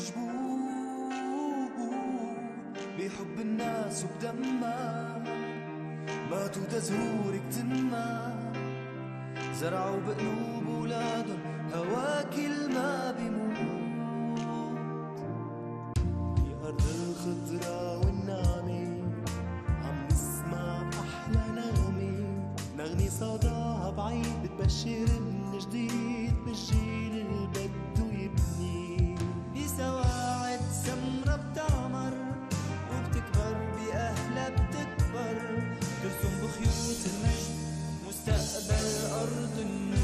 مجبور بحب الناس وبدمها، ماتوا دزهورك تنمى، زرعوا بقلوب ولادهم هواكل ما بيموت. في أرض الخضرا والنعمة عم نسمع أحلى نغمة، نغني صداها بعيد بتبشر من جديد بالجيل اللي بده يبني. بسواعد سمرة بتعمر وبتكبر، بأهلها بتكبر، ترسم بخيوط المجد مستقبل أرض النور.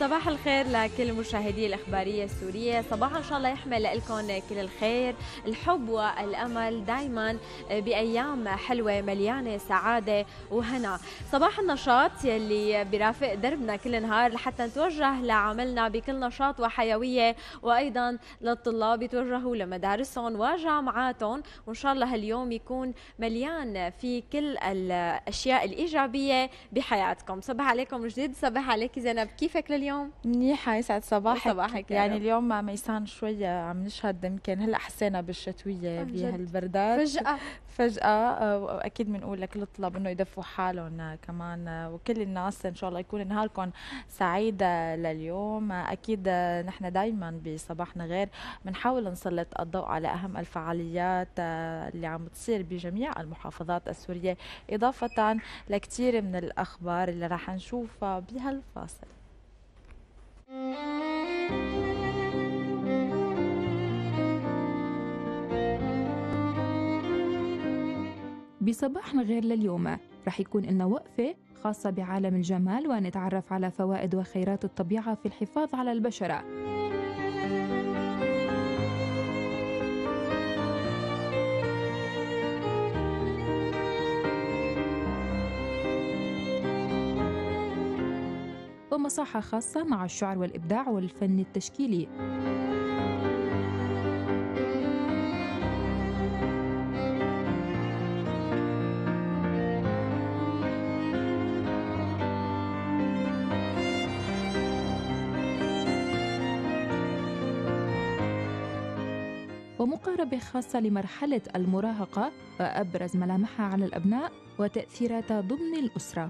صباح الخير لكل مشاهدي الإخبارية السورية، صباح إن شاء الله يحمل لكم كل الخير، الحب والأمل دايما بأيام حلوة مليانة سعادة وهنا. صباح النشاط يلي برافق دربنا كل نهار لحتى نتوجه لعملنا بكل نشاط وحيوية، وأيضا للطلاب يتوجهوا لمدارسهم وجامعاتهم، وإن شاء الله اليوم يكون مليان في كل الأشياء الإيجابية بحياتكم. صباح عليكم جديد، صباح عليك زينب، كيفك لليوم؟ منيحة، يسعد صباحك. يعني اليوم مع ميسان شوية عم نشهد، يمكن هلا حسينا بالشتوية بهالبردات فجأة. واكيد بنقول لك للطلاب انه يدفوا حالهم كمان، وكل الناس ان شاء الله يكون نهاركم سعيدة لليوم. اكيد نحن دائما بصباحنا غير بنحاول نسلط الضوء على اهم الفعاليات اللي عم بتصير بجميع المحافظات السورية، اضافة لكثير من الاخبار اللي راح نشوفها بهالفاصل. بصباحنا غير لليوم رح يكون لنا وقفة خاصة بعالم الجمال، ونتعرف على فوائد وخيرات الطبيعة في الحفاظ على البشرة. ومساحة خاصة مع الشعر والإبداع والفن التشكيلي. ومقاربة خاصة لمرحلة المراهقة وأبرز ملامحها على الأبناء وتأثيراتها ضمن الأسرة.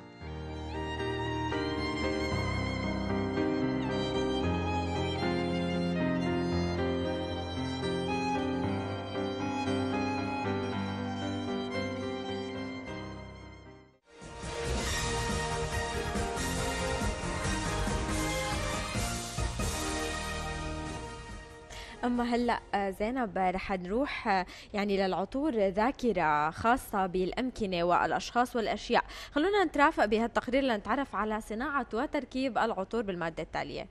أما هلأ زينب رح نروح يعني للعطور ذاكرة خاصة بالأمكنة والأشخاص والأشياء. خلونا نترافق بهالتقرير لنتعرف على صناعة وتركيب العطور بالمادة التالية.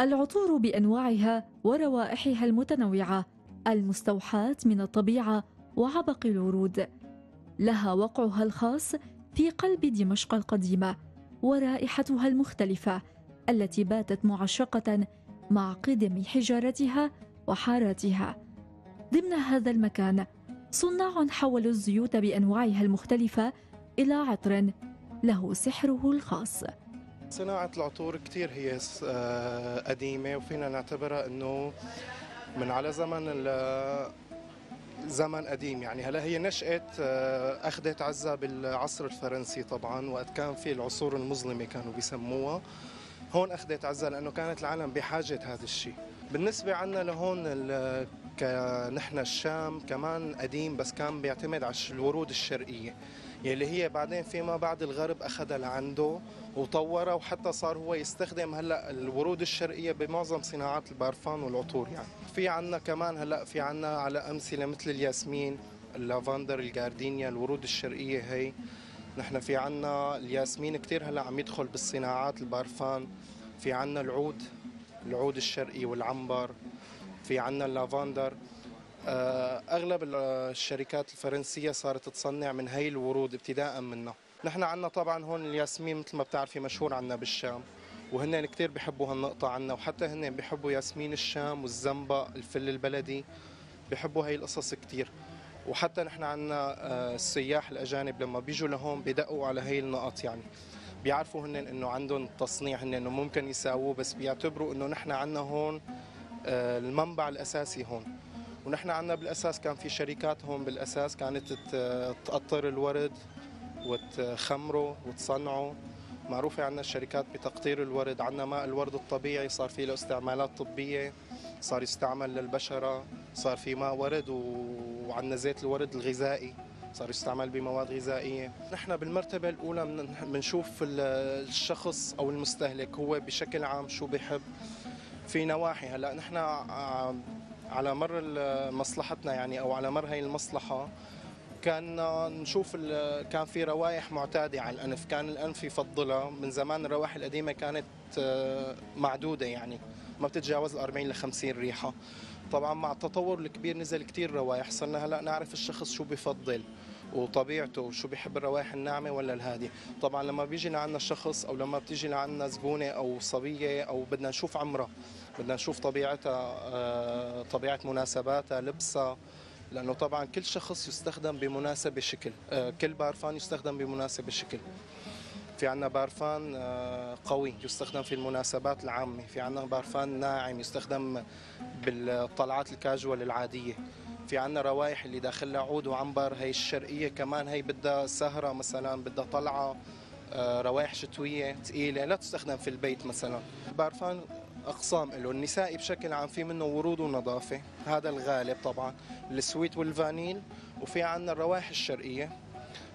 العطور بأنواعها وروائحها المتنوعة المستوحاة من الطبيعة وعبق الورود، لها وقعها الخاص في قلب دمشق القديمة ورائحتها المختلفة التي باتت معشقة مع قدم حجارتها وحاراتها. ضمن هذا المكان صناع حولوا الزيوت بأنواعها المختلفة إلى عطر له سحره الخاص. صناعة العطور كتير هي قديمة، وفينا نعتبرها أنه من على زمن قديم. يعني هلا هي نشأت أخذت عزة بالعصر الفرنسي، طبعا وقت كان في العصور المظلمة كانوا بيسموها، هون أخذت عزة لأنه كانت العالم بحاجة هذا الشيء. بالنسبة عنا لهون نحن الشام كمان قديم، بس كان بيعتمد على الورود الشرقية يلي هي بعدين فيما بعد الغرب أخذها لعنده وطورها، وحتى صار هو يستخدم هلا الورود الشرقية بمعظم صناعات البارفان والعطور. يعني في عنا كمان هلا في عنا على أمثلة مثل الياسمين، اللافندر، الجاردينيا، الورود الشرقية. هي نحن في عنا الياسمين كتير هلا عم يدخل بالصناعات البارفان. في عنا العود الشرقي والعنبر، في عنا اللافندر، أغلب الشركات الفرنسية صارت تصنع من هي الورود ابتداء منها. نحن عنا طبعا هون الياسمين مثل ما بتعرفي مشهور عنا بالشام، وهن كتير بحبوا هالنقطة عنا، وحتى هن بحبوا ياسمين الشام والزنبق الفل البلدي، بحبوا هي القصص كتير. وحتى نحن عنا السياح الأجانب لما بيجوا لهون بيدقوا على هي النقط، يعني بيعرفوا هن إنه عندهم تصنيع هن إنه ممكن يساووه، بس بيعتبروا إنه نحن عنا هون المنبع الأساسي هون. ونحن عنا بالأساس كان في شركات هون بالأساس كانت تقطر الورد وتخمره وتصنعه، معروفة عنا الشركات بتقطير الورد، عنا ماء الورد الطبيعي صار فيه له استعمالات طبية، صار يستعمل للبشرة، صار في ماء ورد، وعنا زيت الورد الغذائي صار يستعمل بمواد غذائية. نحن بالمرتبة الأولى بنشوف الشخص أو المستهلك هو بشكل عام شو بيحب في نواحي. هلا نحن على مر مصلحتنا يعني أو على مر هي المصلحة كان نشوف كان في روايح معتادة على الأنف، كان الأنف يفضلها. من زمان الروائح القديمة كانت معدودة، يعني ما بتتجاوز 40 ل 50 ريحة. طبعا مع التطور الكبير نزل كتير روايح، صرنا هلا نعرف الشخص شو بفضل وطبيعته وشو بيحب، الروايح الناعمة ولا الهادية. طبعا لما بيجي لعنا الشخص أو لما بتيجي لعنا زبونة أو صبية أو بدنا نشوف عمرها، بدنا نشوف طبيعتها، طبيعة مناسباتها، لبسها، لأنه طبعاً كل شخص يستخدم بمناسبة شكل، كل بارفان يستخدم بمناسبة شكل. في عنا بارفان قوي يستخدم في المناسبات العامة، في عنا بارفان ناعم يستخدم بالطلعات الكاجوال العادية، في عنا روايح اللي داخلها عود وعنبر، هي الشرقية كمان هي بدها سهرة مثلاً، بدها طلعة، روايح شتوية ثقيلة لا تستخدم في البيت مثلاً. بارفان أقسام له، النسائي بشكل عام في منه ورود ونظافة، هذا الغالب طبعا، السويت والفانيل، وفي عندنا الروائح الشرقية.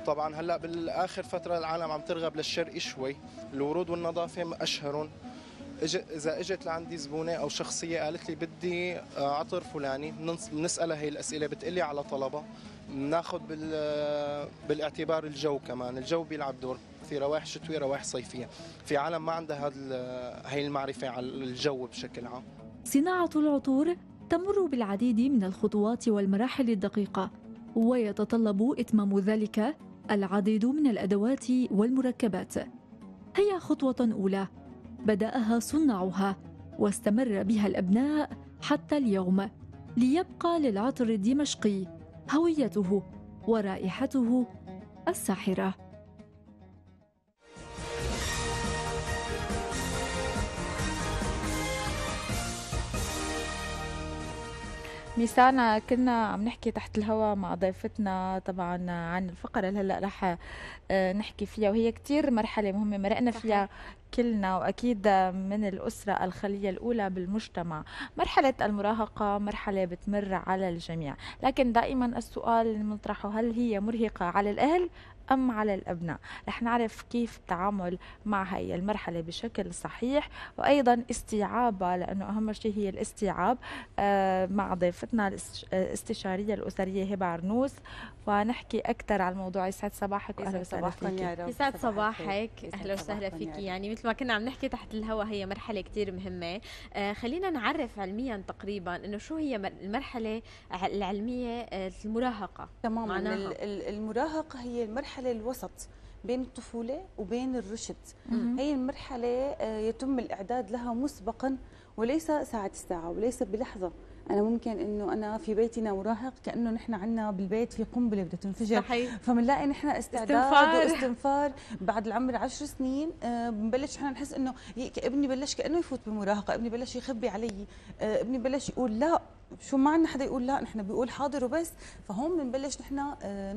طبعا هلا بالآخر فترة العالم عم ترغب للشرقي شوي، الورود والنظافة أشهرهم. إذا إجت لعندي زبونة أو شخصية قالت لي بدي عطر فلاني، بنسألها هي الأسئلة، بتقلي على طلبها، بناخذ بالاعتبار الجو كمان، الجو بيلعب دور، في روايح شتوية روايح صيفية، في عالم ما عندها هي المعرفة على الجو بشكل عام. صناعة العطور تمر بالعديد من الخطوات والمراحل الدقيقة، ويتطلب إتمام ذلك العديد من الأدوات والمركبات. هي خطوة أولى بدأها صناعها واستمر بها الأبناء حتى اليوم، ليبقى للعطر الدمشقي هويته ورائحته الساحرة. ميسان، كنا عم نحكي تحت الهواء مع ضيفتنا طبعا عن الفقرة اللي هلا رح نحكي فيها، وهي كتير مرحلة مهمة مرقنا فيها كلنا، واكيد من الاسره الخليه الاولى بالمجتمع. مرحله المراهقه مرحله بتمر على الجميع، لكن دائما السؤال اللي بنطرحه، هل هي مرهقه على الاهل ام على الابناء؟ رح نعرف كيف التعامل مع هي المرحله بشكل صحيح، وايضا استيعابها، لانه اهم شيء هي الاستيعاب. مع ضيفتنا الاستشاريه الاسريه هبه عرنوس، ونحكي اكثر على الموضوع. يسعد صباحك واهلا وسهلا فيك. يسعد صباحك، اهلا وسهلا فيك. يعني مثل ما كنا عم نحكي تحت الهواء هي مرحلة كتير مهمة. خلينا نعرف علميا تقريبا انه شو هي المرحلة العلمية المراهقة. تماما، المراهقة هي المرحلة الوسط بين الطفولة وبين الرشد. هي المرحلة يتم الإعداد لها مسبقا، وليس ساعة الساعة وليس بلحظة. أنا ممكن إنه أنا في بيتنا مراهق كأنه نحن عنا بالبيت في قنبلة بدها تنفجر، فبنلاقي نحن استعداد واستنفار. بعد العمر 10 سنين بنبلش نحن نحس إنه ابني بلش كأنه يفوت بالمراهقة، ابني بلش يخبي علي، ابني بلش يقول لا، شو ما عندنا حدا يقول لا، نحن بيقول حاضر وبس. فهون بنبلش نحن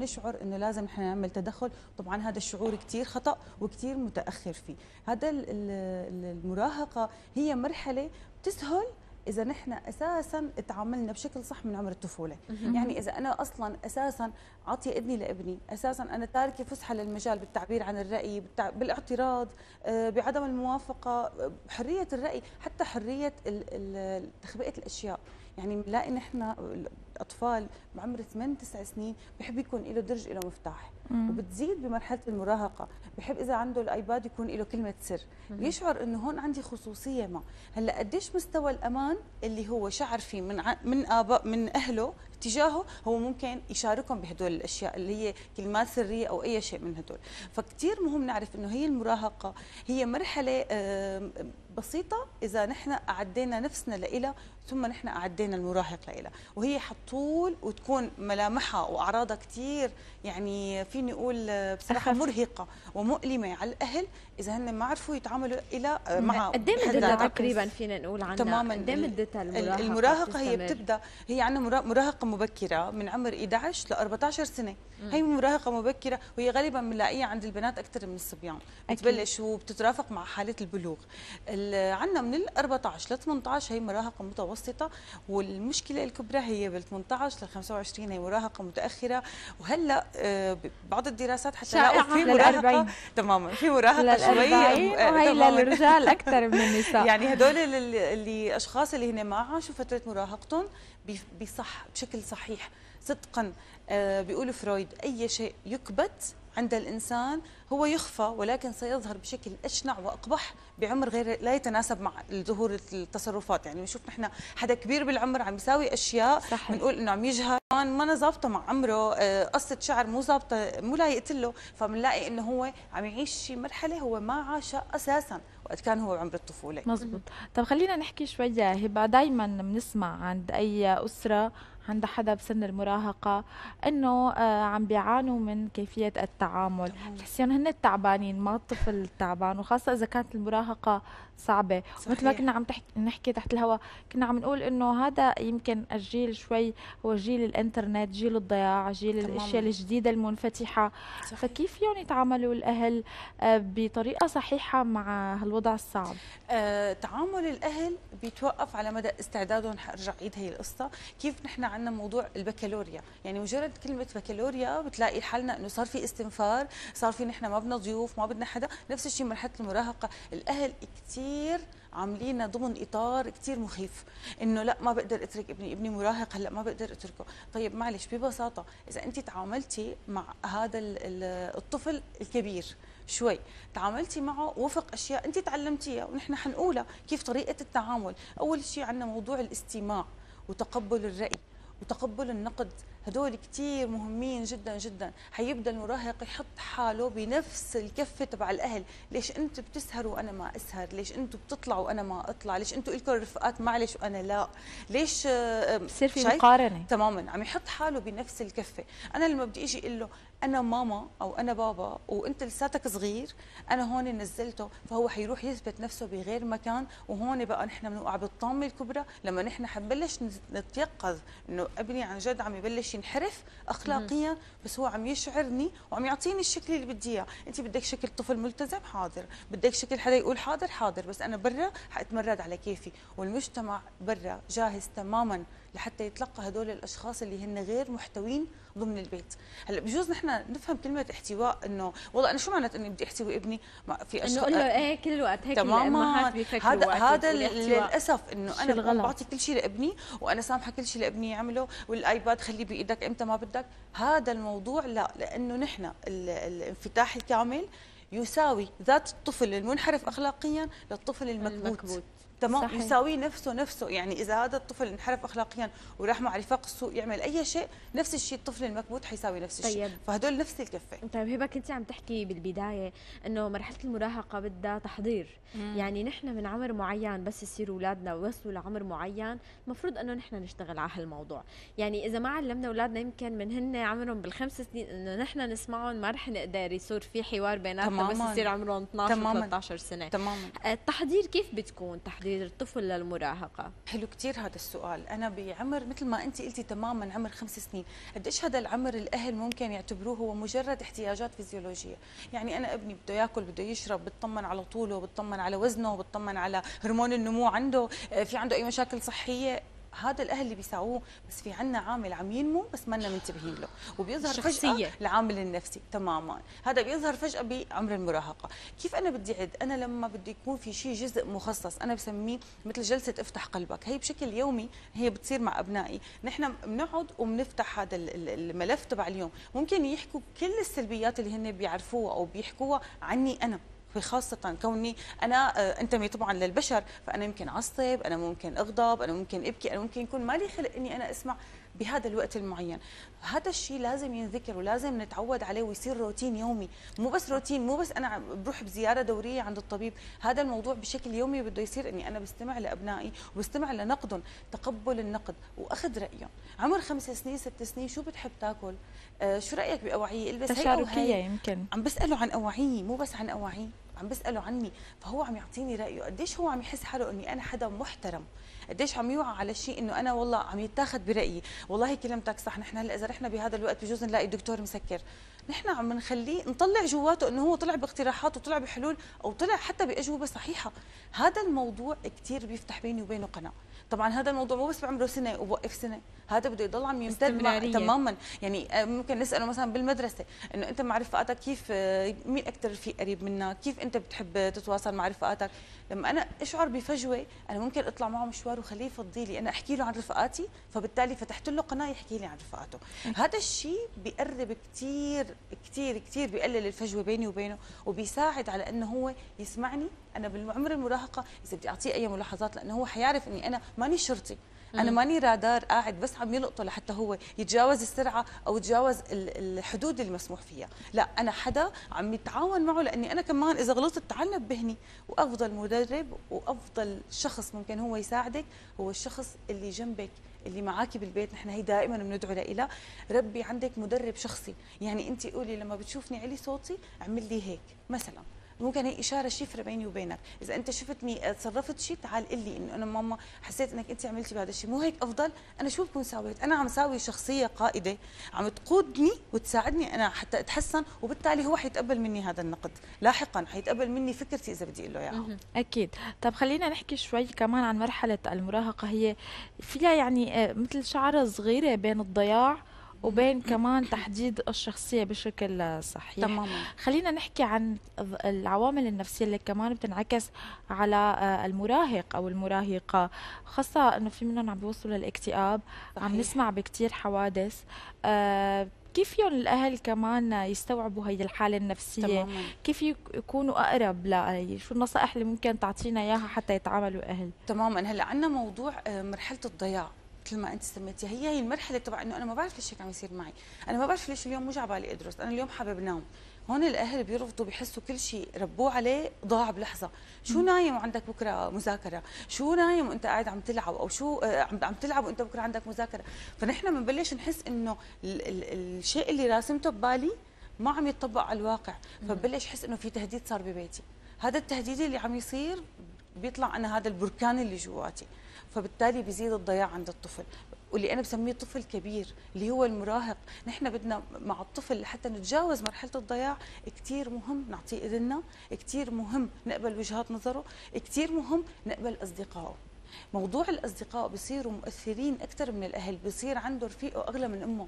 نشعر انه لازم نحن نعمل تدخل. طبعا هذا الشعور كثير خطا وكثير متاخر فيه. هذا المراهقه هي مرحله بتسهل إذا نحن أساساً تعاملنا بشكل صح من عمر الطفولة. يعني إذا أنا أصلاً أساساً عاطية إذني لابني، أساساً أنا تاركة فسحة للمجال بالتعبير عن الرأي، بالاعتراض، بعدم الموافقة، حرية الرأي، حتى حرية تخبئة الأشياء. يعني بنلاقي نحن الأطفال بعمر 8-9 سنين بحب يكون له درج له مفتاح. وبتزيد بمرحله المراهقه، بحب اذا عنده الايباد يكون له كلمه سر، بيشعر انه هون عندي خصوصيه. ما هلا قديش مستوى الامان اللي هو شعر فيه من اهله تجاهه، هو ممكن يشاركهم بهدول الاشياء اللي هي كلمات سريه او اي شيء من هدول. فكتير مهم نعرف انه هي المراهقه هي مرحله بسيطه اذا نحن اعدينا نفسنا لها ثم نحن اعدينا المراهق لها، وهي حتطول وتكون ملامحها واعراضها كثير، يعني فيني اقول بصراحه مرهقه ومؤلمه على الاهل اذا هن ما عرفوا يتعاملوا الى مع قد ايه مدتها تقريبا فينا نقول عنها تماما؟ قد ايه مدتها المراهقه؟ المراهقه هي بتبدا، هي عندنا مراهقه مبكره من عمر 11 ل 14 سنه، هي مراهقه مبكره وهي غالبا بنلاقيها عند البنات اكثر من الصبيان، بتبلش وبتترافق مع حاله البلوغ. عندنا من ال 14 ل 18 هي مراهقه متوسطه، والمشكله الكبرى هي بال 18 ل 25 هي مراهقه متاخره. وهلا بعض الدراسات حتى لاقوا في مراهقه تماما، في مراهقه شويه وهي للرجال اكثر من النساء يعني هدول اللي اشخاص اللي هن ما عاشوا فتره مراهقتهم بصح بشكل صحيح صدقا. بيقولوا فرويد اي شيء يكبت عند الإنسان هو يخفى ولكن سيظهر بشكل أشنع وأقبح بعمر غير لا يتناسب مع ظهور التصرفات. يعني بنشوف نحن حدا كبير بالعمر عم يساوي أشياء بنقول إنه عم يجهل، ما أنا ظابطة مع عمره، قصة شعر مو ظابطة مو لايقت له، فبنلاقي إنه هو عم يعيش شي مرحلة هو ما عاشها أساساً وقت كان هو بعمر الطفولة. مزبوط. طب خلينا نحكي شوية هبة، دايماً بنسمع عند أي أسرة عند حدا بسن المراهقة أنه عم بيعانوا من كيفية التعامل، بحسهم هن التعبانين ما الطفل التعبان، وخاصة إذا كانت المراهقة صعبة. ومثل ما كنا عم نحكي تحت الهواء كنا عم نقول أنه هذا يمكن الجيل شوي هو جيل الإنترنت، جيل الضياع، جيل الأشياء الجديدة المنفتحة، فكيف فيهم يتعاملوا الأهل بطريقة صحيحة مع هالوضع الصعب؟ تعامل الأهل بيتوقف على مدى استعدادهم. حأرجع عيد هي القصة، كيف نحن عندنا موضوع البكالوريا، يعني مجرد كلمة بكالوريا بتلاقي حالنا إنه صار في استنفار، صار في نحن ما بدنا ضيوف، ما بدنا حدا. نفس الشيء مرحلة المراهقة، الأهل كثير عاملين ضمن إطار كثير مخيف، إنه لا ما بقدر أترك ابني، ابني مراهق هلا ما بقدر أتركه. طيب معلش ببساطة، إذا أنت تعاملتي مع هذا الطفل الكبير شوي، تعاملتي معه وفق أشياء أنت تعلمتيها ونحن حنقولها كيف طريقة التعامل. أول شيء عندنا موضوع الاستماع وتقبل الرأي وتقبل النقد، هدول كتير مهمين جدا جدا. حيبدا المراهق يحط حاله بنفس الكفه تبع الاهل، ليش انتم بتسهروا وانا ما اسهر؟ ليش انتم بتطلعوا وانا ما اطلع؟ ليش انتم الكم رفقات معلش وانا لا؟ ليش بصير في مقارنه؟ تماما، عم يحط حاله بنفس الكفه. انا لما بدي اجي اقول له انا ماما او انا بابا وانت لساتك صغير، انا هون نزلته، فهو حيروح يثبت نفسه بغير مكان. وهون بقى نحن بنوقع بالطامه الكبرى لما نحن حنبلش نتيقظ انه ابني عن جد عم يبلش ينحرف اخلاقيا، بس هو عم يشعرني وعم يعطيني الشكل اللي بدي اياه. انت بدك شكل طفل ملتزم، حاضر. بدك شكل حدا يقول حاضر حاضر، بس انا برا حاتمرد على كيفي. والمجتمع برا جاهز تماما لحتى يتلقى هدول الاشخاص اللي هن غير محتوين ضمن البيت. هلا بجوز نحن نفهم كلمه احتواء، انه والله انا شو معنات اني بدي احتوي ابني؟ في اشخاص انه ايه كل الوقت هيك الامهات بيفكروا، هذا للاسف انه انا بعطي كل شيء لابني وانا سامحه كل شيء لابني يعمله، والايباد خليه بايدك امتى ما بدك. هذا الموضوع لا، لانه نحن الانفتاح الكامل يساوي ذات الطفل المنحرف اخلاقيا للطفل المكبوت. تمام، يساوي نفسه. يعني اذا هذا الطفل انحرف اخلاقيا وراح مع رفاق السوق يعمل اي شيء، نفس الشيء الطفل المكبوت حيساوي نفس الشيء. طيب. فهدول نفس الكفه. طيب هبه، كنت عم تحكي بالبدايه انه مرحله المراهقه بدها تحضير، يعني نحن من عمر معين بس يصيروا اولادنا ويوصلوا لعمر معين المفروض انه نحن نشتغل على هالموضوع. يعني اذا ما علمنا اولادنا يمكن من هن عمرهم بالخمس سنين انه نحن نسمعهم ما رح نقدر يصير في حوار بيناتنا بس يصير عمرهم 12 و13 سنه. تماما. التحضير كيف بتكون؟ تحضير الطفل للمراهقة. حلو كتير هذا السؤال. أنا بعمر مثل ما أنت قلتي تماماً عمر 5 سنين، قديش هذا العمر الأهل ممكن يعتبروه هو مجرد احتياجات فيزيولوجية. يعني أنا ابني بده ياكل، بده يشرب، بتطمن على طوله، بتطمن على وزنه، بتطمن على هرمون النمو عنده، في عنده أي مشاكل صحية. هذا الاهل اللي بيساووه، بس في عندنا عامل عم ينمو بس ما لنا منتبهين له، وبيظهر فجأة العامل النفسي تماما، هذا بيظهر فجأة بعمر المراهقة. كيف انا بدي اعد؟ انا لما بدي يكون في شيء جزء مخصص انا بسميه مثل جلسة افتح قلبك، هي بشكل يومي هي بتصير مع ابنائي، نحن بنقعد وبنفتح هذا الملف تبع اليوم، ممكن يحكوا كل السلبيات اللي هن بيعرفوها او بيحكوها عني انا، خاصة كوني أنا أنتمي طبعا للبشر، فأنا ممكن أعصب، أنا ممكن أغضب، أنا ممكن أبكي، أنا ممكن يكون مالي خلق إني أنا أسمع بهذا الوقت المعين. هذا الشيء لازم ينذكر ولازم نتعود عليه ويصير روتين يومي، مو بس روتين، مو بس أنا بروح بزيارة دورية عند الطبيب، هذا الموضوع بشكل يومي بده يصير إني أنا بستمع لأبنائي وبستمع لنقدهم، تقبل النقد وأخذ رأيهم. عمر 5 سنين 6 سنين شو بتحب تاكل؟ شو رأيك بأواعيه؟ البس هي أو هي. يمكن عم بسأله عن أواعيه، مو بس عن أواعيه، عم بسأله عني، فهو عم يعطيني رأيه. قديش هو عم يحس حاله إني أنا حدا محترم، قديش عم يوعى على الشيء إنه أنا والله عم يتاخد برأيي، والله كلمتك صح. نحن هلا إذا رحنا بهذا الوقت بجوز نلاقي الدكتور مسكر، نحن عم نخليه نطلع جواته إنه هو طلع باقتراحات وطلع بحلول أو طلع حتى بأجوبة صحيحة. هذا الموضوع كتير بيفتح بيني وبينه قناة. طبعا هذا الموضوع مو بس بعمره سنه وبوقف سنه، هذا بده يضل عم يمتد تماما. يعني ممكن نساله مثلا بالمدرسه انه انت مع رفقاتك كيف، مين اكثر رفيق قريب منك، كيف انت بتحب تتواصل مع رفقاتك. لما انا اشعر بفجوه انا ممكن اطلع معه مشوار وخليه يفضي لي انا احكي له عن رفقاتي، فبالتالي فتحت له قناه يحكي لي عن رفقاته. هذا الشيء بيقرب كثير كثير كثير، بيقلل الفجوه بيني وبينه وبيساعد على انه هو يسمعني. انا بالعمر المراهقه اذا بدي اعطيه اي ملاحظات، لانه هو حيعرف اني انا ماني شرطي، أنا ماني رادار قاعد بس عم يلقطه لحتى هو يتجاوز السرعة أو يتجاوز الحدود المسموح فيها، لا أنا حدا عم يتعاون معه، لأني أنا كمان إذا غلطت تعلم بهني. وأفضل مدرب وأفضل شخص ممكن هو يساعدك هو الشخص اللي جنبك اللي معاكي بالبيت، نحن هي دائما بندعو لإله، ربي عندك مدرب شخصي. يعني أنت قولي لما بتشوفني علي صوتي اعمل لي هيك مثلا، ممكن هي اشاره شفره بيني وبينك، اذا انت شفتني تصرفت شيء تعال قل لي انه انا ماما حسيت انك انت عملتي بهذا الشيء، مو هيك افضل؟ انا شو بكون سويت؟ انا عم ساوي شخصيه قائده عم تقودني وتساعدني انا حتى اتحسن، وبالتالي هو حيتقبل مني هذا النقد لاحقا، حيتقبل مني فكرتي اذا بدي اقول له اياها. اكيد. طب خلينا نحكي شوي كمان عن مرحله المراهقه، هي فيها يعني مثل شعره صغيره بين الضياع وبين كمان تحديد الشخصية بشكل صحيح. تماما. خلينا نحكي عن العوامل النفسية اللي كمان بتنعكس على المراهق أو المراهقة، خاصة أنه في منهم عم بيوصلوا للاكتئاب، عم نسمع بكتير حوادث. كيف يون الأهل كمان يستوعبوا هي الحالة النفسية؟ تماما. كيف يكونوا أقرب لها؟ شو النصائح اللي ممكن تعطينا إياها حتى يتعاملوا الأهل؟ تماما. هلأ عندنا موضوع مرحلة الضياع مثل ما انت سميتيها، هي المرحله تبع انه انا ما بعرف ليش هيك عم يصير معي، انا ما بعرف ليش اليوم مش على بالي ادرس، انا اليوم حابب نام. هون الاهل بيرفضوا، بيحسوا كل شيء ربوه عليه ضاع بلحظه، شو نايم وعندك بكره مذاكره، شو نايم وانت قاعد عم تلعب، او شو عم تلعب وانت بكره عندك مذاكره. فنحن بنبلش نحس انه الشيء اللي راسمته ببالي ما عم يتطبق على الواقع، فبلش احس انه في تهديد صار ببيتي، هذا التهديد اللي عم يصير بيطلع انا هذا البركان اللي جواتي، فبالتالي بيزيد الضياع عند الطفل، واللي انا بسميه طفل كبير اللي هو المراهق. نحن بدنا مع الطفل حتى نتجاوز مرحله الضياع كثير مهم نعطيه اذننا، كثير مهم نقبل وجهات نظره، كثير مهم نقبل اصدقائه. موضوع الاصدقاء بصيروا مؤثرين اكثر من الاهل، بصير عنده رفيقه اغلى من امه،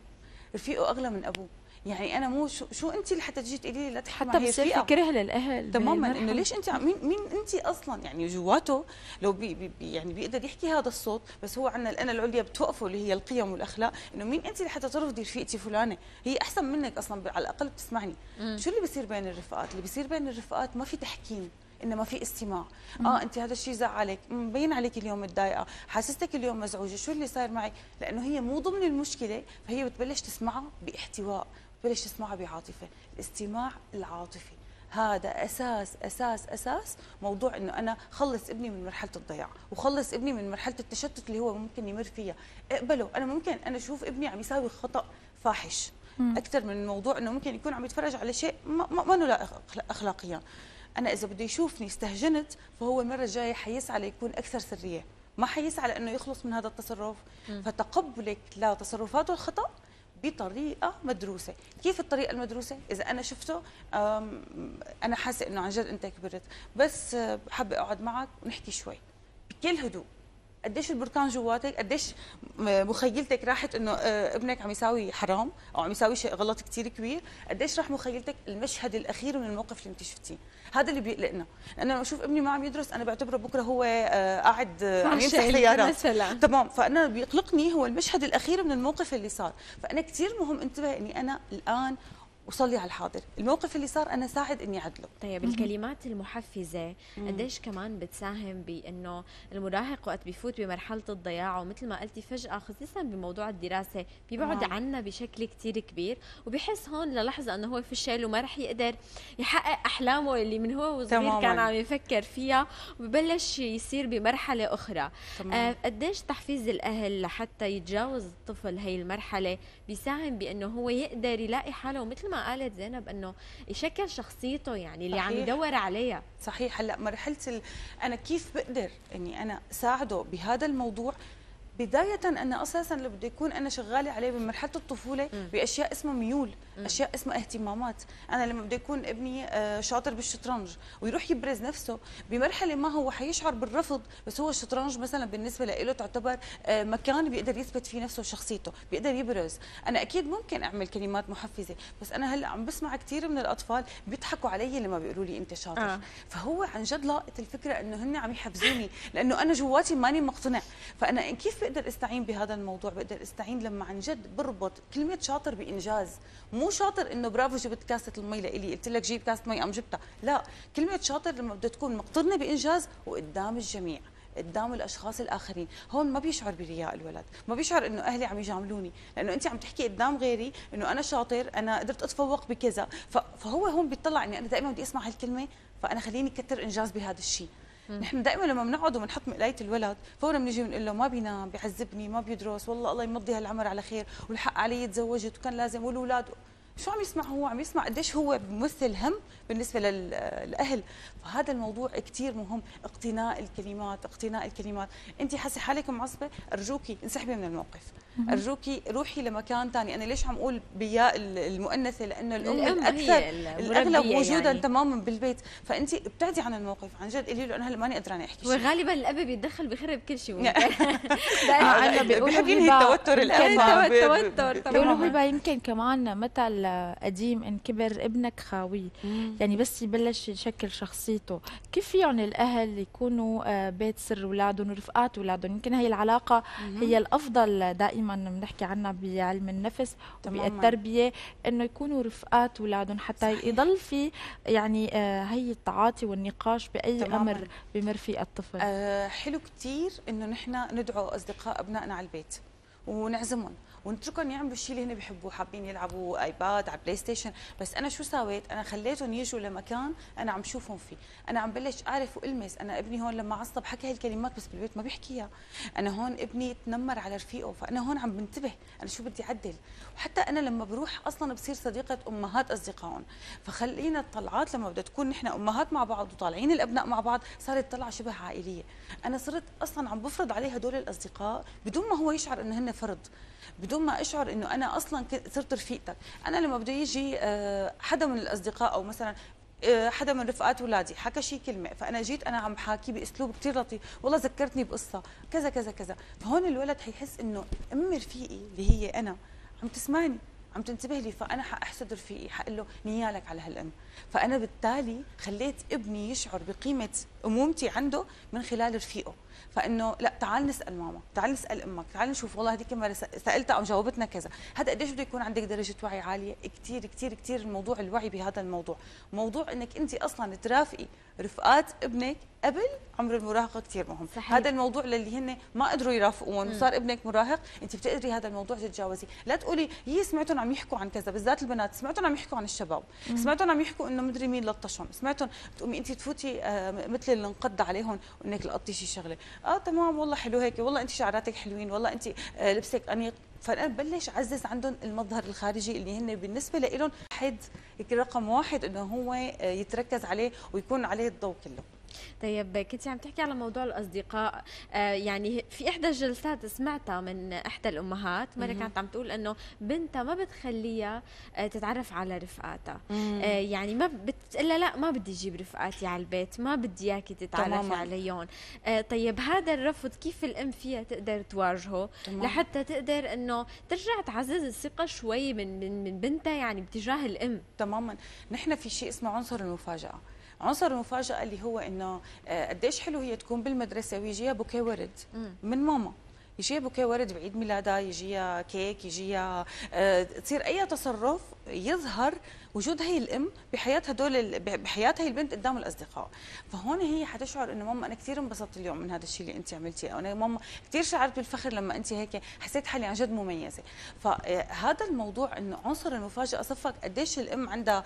رفيقه اغلى من ابوه. يعني انا مو شو انت اللي حتى تجي تقولي لي لا تحكي معي، حتى بصير فكره للاهل تماما انه ليش انت مين انت اصلا. يعني جواته لو يعني بيقدر يحكي هذا الصوت، بس هو عندنا الانا العليا بتوقفه اللي هي القيم والاخلاق، انه مين انت اللي حتى ترفضي رفيقتي فلانه هي احسن منك اصلا على الاقل بتسمعني. شو اللي بيصير بين الرفقات؟ اللي بيصير بين الرفقات ما في تحكيم، انما في استماع. انت هذا الشيء زعلك، مبين عليك اليوم متضايقه، حاسستك اليوم مزعوجه، شو اللي صار معك؟ لانه هي مو ضمن المشكله، فهي بتبلش تسمعها باحتواء، بلش تسمعها بعاطفه. الاستماع العاطفي هذا اساس اساس اساس موضوع انه انا خلص ابني من مرحله الضياع، وخلص ابني من مرحله التشتت اللي هو ممكن يمر فيها. اقبله، انا ممكن انا اشوف ابني عم يساوي خطا فاحش اكثر من الموضوع انه ممكن يكون عم يتفرج على شيء ما له لائق اخلاقيا. انا اذا بده يشوفني استهجنت، فهو المره الجايه حيسعى ليكون اكثر سريه، ما حيسعى لانه يخلص من هذا التصرف. فتقبلك لتصرفاته الخطا بطريقه مدروسه. كيف الطريقه المدروسه؟ اذا انا شفته انا حاسه انه عن جد انت كبرت، بس حابه اقعد معك ونحكي شوي بكل هدوء، قديش البركان جواتك، قديش مخيلتك راحت انه ابنك عم يساوي حرام او عم يساوي شيء غلط كثير كبير، قديش راح مخيلتك المشهد الاخير من الموقف اللي انت شفتيه، هذا اللي بيقلقنا، لانه لما اشوف ابني ما عم يدرس انا بعتبره بكره هو قاعد عم يمسح خيارات تمام، فانا بيقلقني هو المشهد الاخير من الموقف اللي صار، فانا كثير مهم انتبه اني انا الان وصلي على الحاضر، الموقف اللي صار أنا ساعد إني أعدله. طيب الكلمات المحفزة قديش كمان بتساهم بأنه المراهق وقت بيفوت بمرحلة الضياع ومثل ما قلتي فجأة خصيصا بموضوع الدراسة بيبعد عنا بشكل كتير كبير، وبيحس هون للحظة أنه هو في الشيل وما رح يقدر يحقق أحلامه اللي من هو وصغير كان عم يفكر فيها، وببلش يصير بمرحلة أخرى. قديش تحفيز الأهل لحتى يتجاوز الطفل هي المرحلة بيساهم بأنه هو يقدر يلاقي حاله، ومثل ما قالت زينب انه يشكل شخصيته، يعني اللي صحيح. عم يدور عليها صحيح. هلا مرحله انا كيف بقدر اني انا ساعده بهذا الموضوع؟ بدايه انا اساسا اللي بدي يكون انا شغاله عليه بمرحله الطفوله باشياء اسمها ميول، اشياء اسمها اهتمامات. انا لما بدي يكون ابني شاطر بالشطرنج ويروح يبرز نفسه بمرحله ما هو حيشعر بالرفض، بس هو الشطرنج مثلا بالنسبه له تعتبر مكان بيقدر يثبت فيه نفسه وشخصيته، بيقدر يبرز. انا اكيد ممكن اعمل كلمات محفزه، بس انا هلا عم بسمع كثير من الاطفال بيضحكوا علي لما بيقولوا لي انت شاطر فهو عن جد لاقت الفكره انه هن عم يحفزوني لانه انا جواتي ماني مقتنع. فانا كيف بقدر استعين بهذا الموضوع؟ بقدر استعين لما عن جد بربط كلمه شاطر بانجاز، مو شاطر انه برافو جبت كاسه المي لإلي قلت لك جيب كاسه مي ام جبتها، لا، كلمه شاطر لما بدها تكون مقترنه بانجاز وقدام الجميع، قدام الاشخاص الاخرين. هون ما بيشعر برياء الولد، ما بيشعر انه اهلي عم يجاملوني، لانه انت عم تحكي قدام غيري انه انا شاطر، انا قدرت اتفوق بكذا، فهو هون بيطلع اني انا دائما بدي اسمع هالكلمه، فانا خليني كتر انجاز بهذا الشيء. نحن دائما لما بنقعد وبنحط مقلايه الولد فورا بنجي بنقول له ما بينام، بيعذبني، ما بيدرس، والله الله يمضي هالعمر على خير، والحق علي تزوجت وكان لازم، والاولاد. شو عم يسمع؟ هو عم يسمع قديش هو بيمثل هم بالنسبه للاهل. فهذا الموضوع كثير مهم، اقتناء الكلمات، اقتناء الكلمات. انت حاسه حالك معصبه، ارجوكي انسحبي من الموقف، ارجوكي روحي لمكان ثاني. انا ليش عم اقول بياء المؤنثه؟ لانه الام الاكثر الاغلب موجودا يعني. تماما بالبيت، فانت ابتعدي عن الموقف عن جد، قولي له انا هلا ماني قدرانه احكي شيء. وغالبا الاب بيتدخل بخرب كل شيء دائما بيقولوا بينهي التوتر، الاب التوتر بيقولوا يمكن كمان مثل قديم ان كبر ابنك خاوي، يعني بس يبلش يشكل شخصيته. كيف فيهم الاهل يكونوا بيت سر اولادهم ورفقات اولادهم؟ يمكن هي العلاقه هي الافضل، دائما بنحكي عنها بعلم النفس وبالتربيه انه يكونوا رفقات اولادهم حتى صحيح. يضل في يعني هي التعاطي والنقاش باي امر بمر فيه الطفل. حلو كثير انه نحن ندعو اصدقاء ابنائنا على البيت ونعزمهم ونتركهم يعملوا الشيء اللي هن بيحبوه، حابين يلعبوا ايباد على بلاي ستيشن، بس انا شو سويت؟ انا خليتهم يجوا لمكان انا عم شوفهم فيه، انا عم بلش اعرف والمس. انا ابني هون لما عصب حكى هالكلمات بس بالبيت ما بيحكيها، انا هون ابني تنمر على رفيقه، فانا هون عم بنتبه انا شو بدي اعدل. وحتى انا لما بروح اصلا بصير صديقه امهات اصدقائهم، فخلينا الطلعات لما بدها تكون نحن امهات مع بعض وطالعين الابناء مع بعض صارت طلعه شبه عائليه. انا صرت اصلا عم بفرض عليه هدول الاصدقاء بدون ما هو يشعر انه هن فرض، بدون ما اشعر انه انا اصلا صرت رفيقتك. انا لما بده يجي حدا من الاصدقاء او مثلا حدا من رفقات اولادي حكى شي كلمه، فانا جيت انا عم حاكي باسلوب كثير لطيف، والله ذكرتني بقصه كذا كذا كذا، فهون الولد حيحس انه ام رفيقي اللي هي انا عم تسمعني، عم تنتبه لي، فانا حاحسد رفيقي، حقول له نيالك على هالام. فانا بالتالي خليت ابني يشعر بقيمه امومتي عنده من خلال رفيقه، فانه لا تعال نسال ماما، تعال نسال امك، تعال نشوف والله هذيك المره سالتها او جاوبتنا كذا. هذا قديش بده يكون عندك درجه وعي عاليه؟ كثير كثير كثير الموضوع الوعي بهذا الموضوع، موضوع انك انت اصلا ترافقي رفقات ابنك قبل عمر المراهقه كثير مهم. صحيح. هذا الموضوع للي هن ما قدروا يرافقوهم وصار ابنك مراهق، انت بتقدري هذا الموضوع تتجاوزيه، لا تقولي هي سمعتهم عم يحكوا عن كذا، بالذات البنات سمعتهم عم يحكوا عن الشباب، سمعتهم عم يحكوا انه مدري مين لطشهم، سمعتهم بتقومي انت تفوتي مثل اللي انقض عليهم وانك لقطتي شي شغله، تمام والله حلو هيك، والله انت شعراتك حلوين، والله انت لبسك انيق. فانا ببلش اعزز عندهم المظهر الخارجي اللي هن بالنسبه لهم حد رقم واحد انه هو يتركز عليه ويكون عليه الضوء كله. طيب كنت عم تحكي على موضوع الأصدقاء، يعني في إحدى الجلسات سمعتها من إحدى الأمهات مرة كانت عم تقول إنه بنتها ما بتخليها تتعرف على رفقاتها، يعني ما بتقول لها لا ما بدي أجيب رفقاتي على البيت، ما بدي إياكي تتعرفي عليهم. طيب هذا الرفض كيف الأم فيها تقدر تواجهه لحتى تقدر إنه ترجع تعزز الثقة شوي من بنتها يعني باتجاه الأم؟ تماما. نحن في شيء اسمه عنصر المفاجأة. عنصر المفاجأة اللي هو إنه قديش حلو هي تكون بالمدرسة ويجيها بوكيه ورد من ماما، يجيها بوكيه ورد بعيد ميلادها، يجيها كيك، يجيها تصير أي تصرف يظهر وجود هي الأم بحياة هدول بحياة هي البنت قدام الأصدقاء. فهون هي حتشعر إنه ماما أنا كثير انبسطت اليوم من هذا الشيء اللي أنت عملتيه، أنا ماما كثير شعرت بالفخر لما أنت هيك حسيت حالي عن جد مميزة. فهذا الموضوع إنه عنصر المفاجأة صفك قديش الأم عندها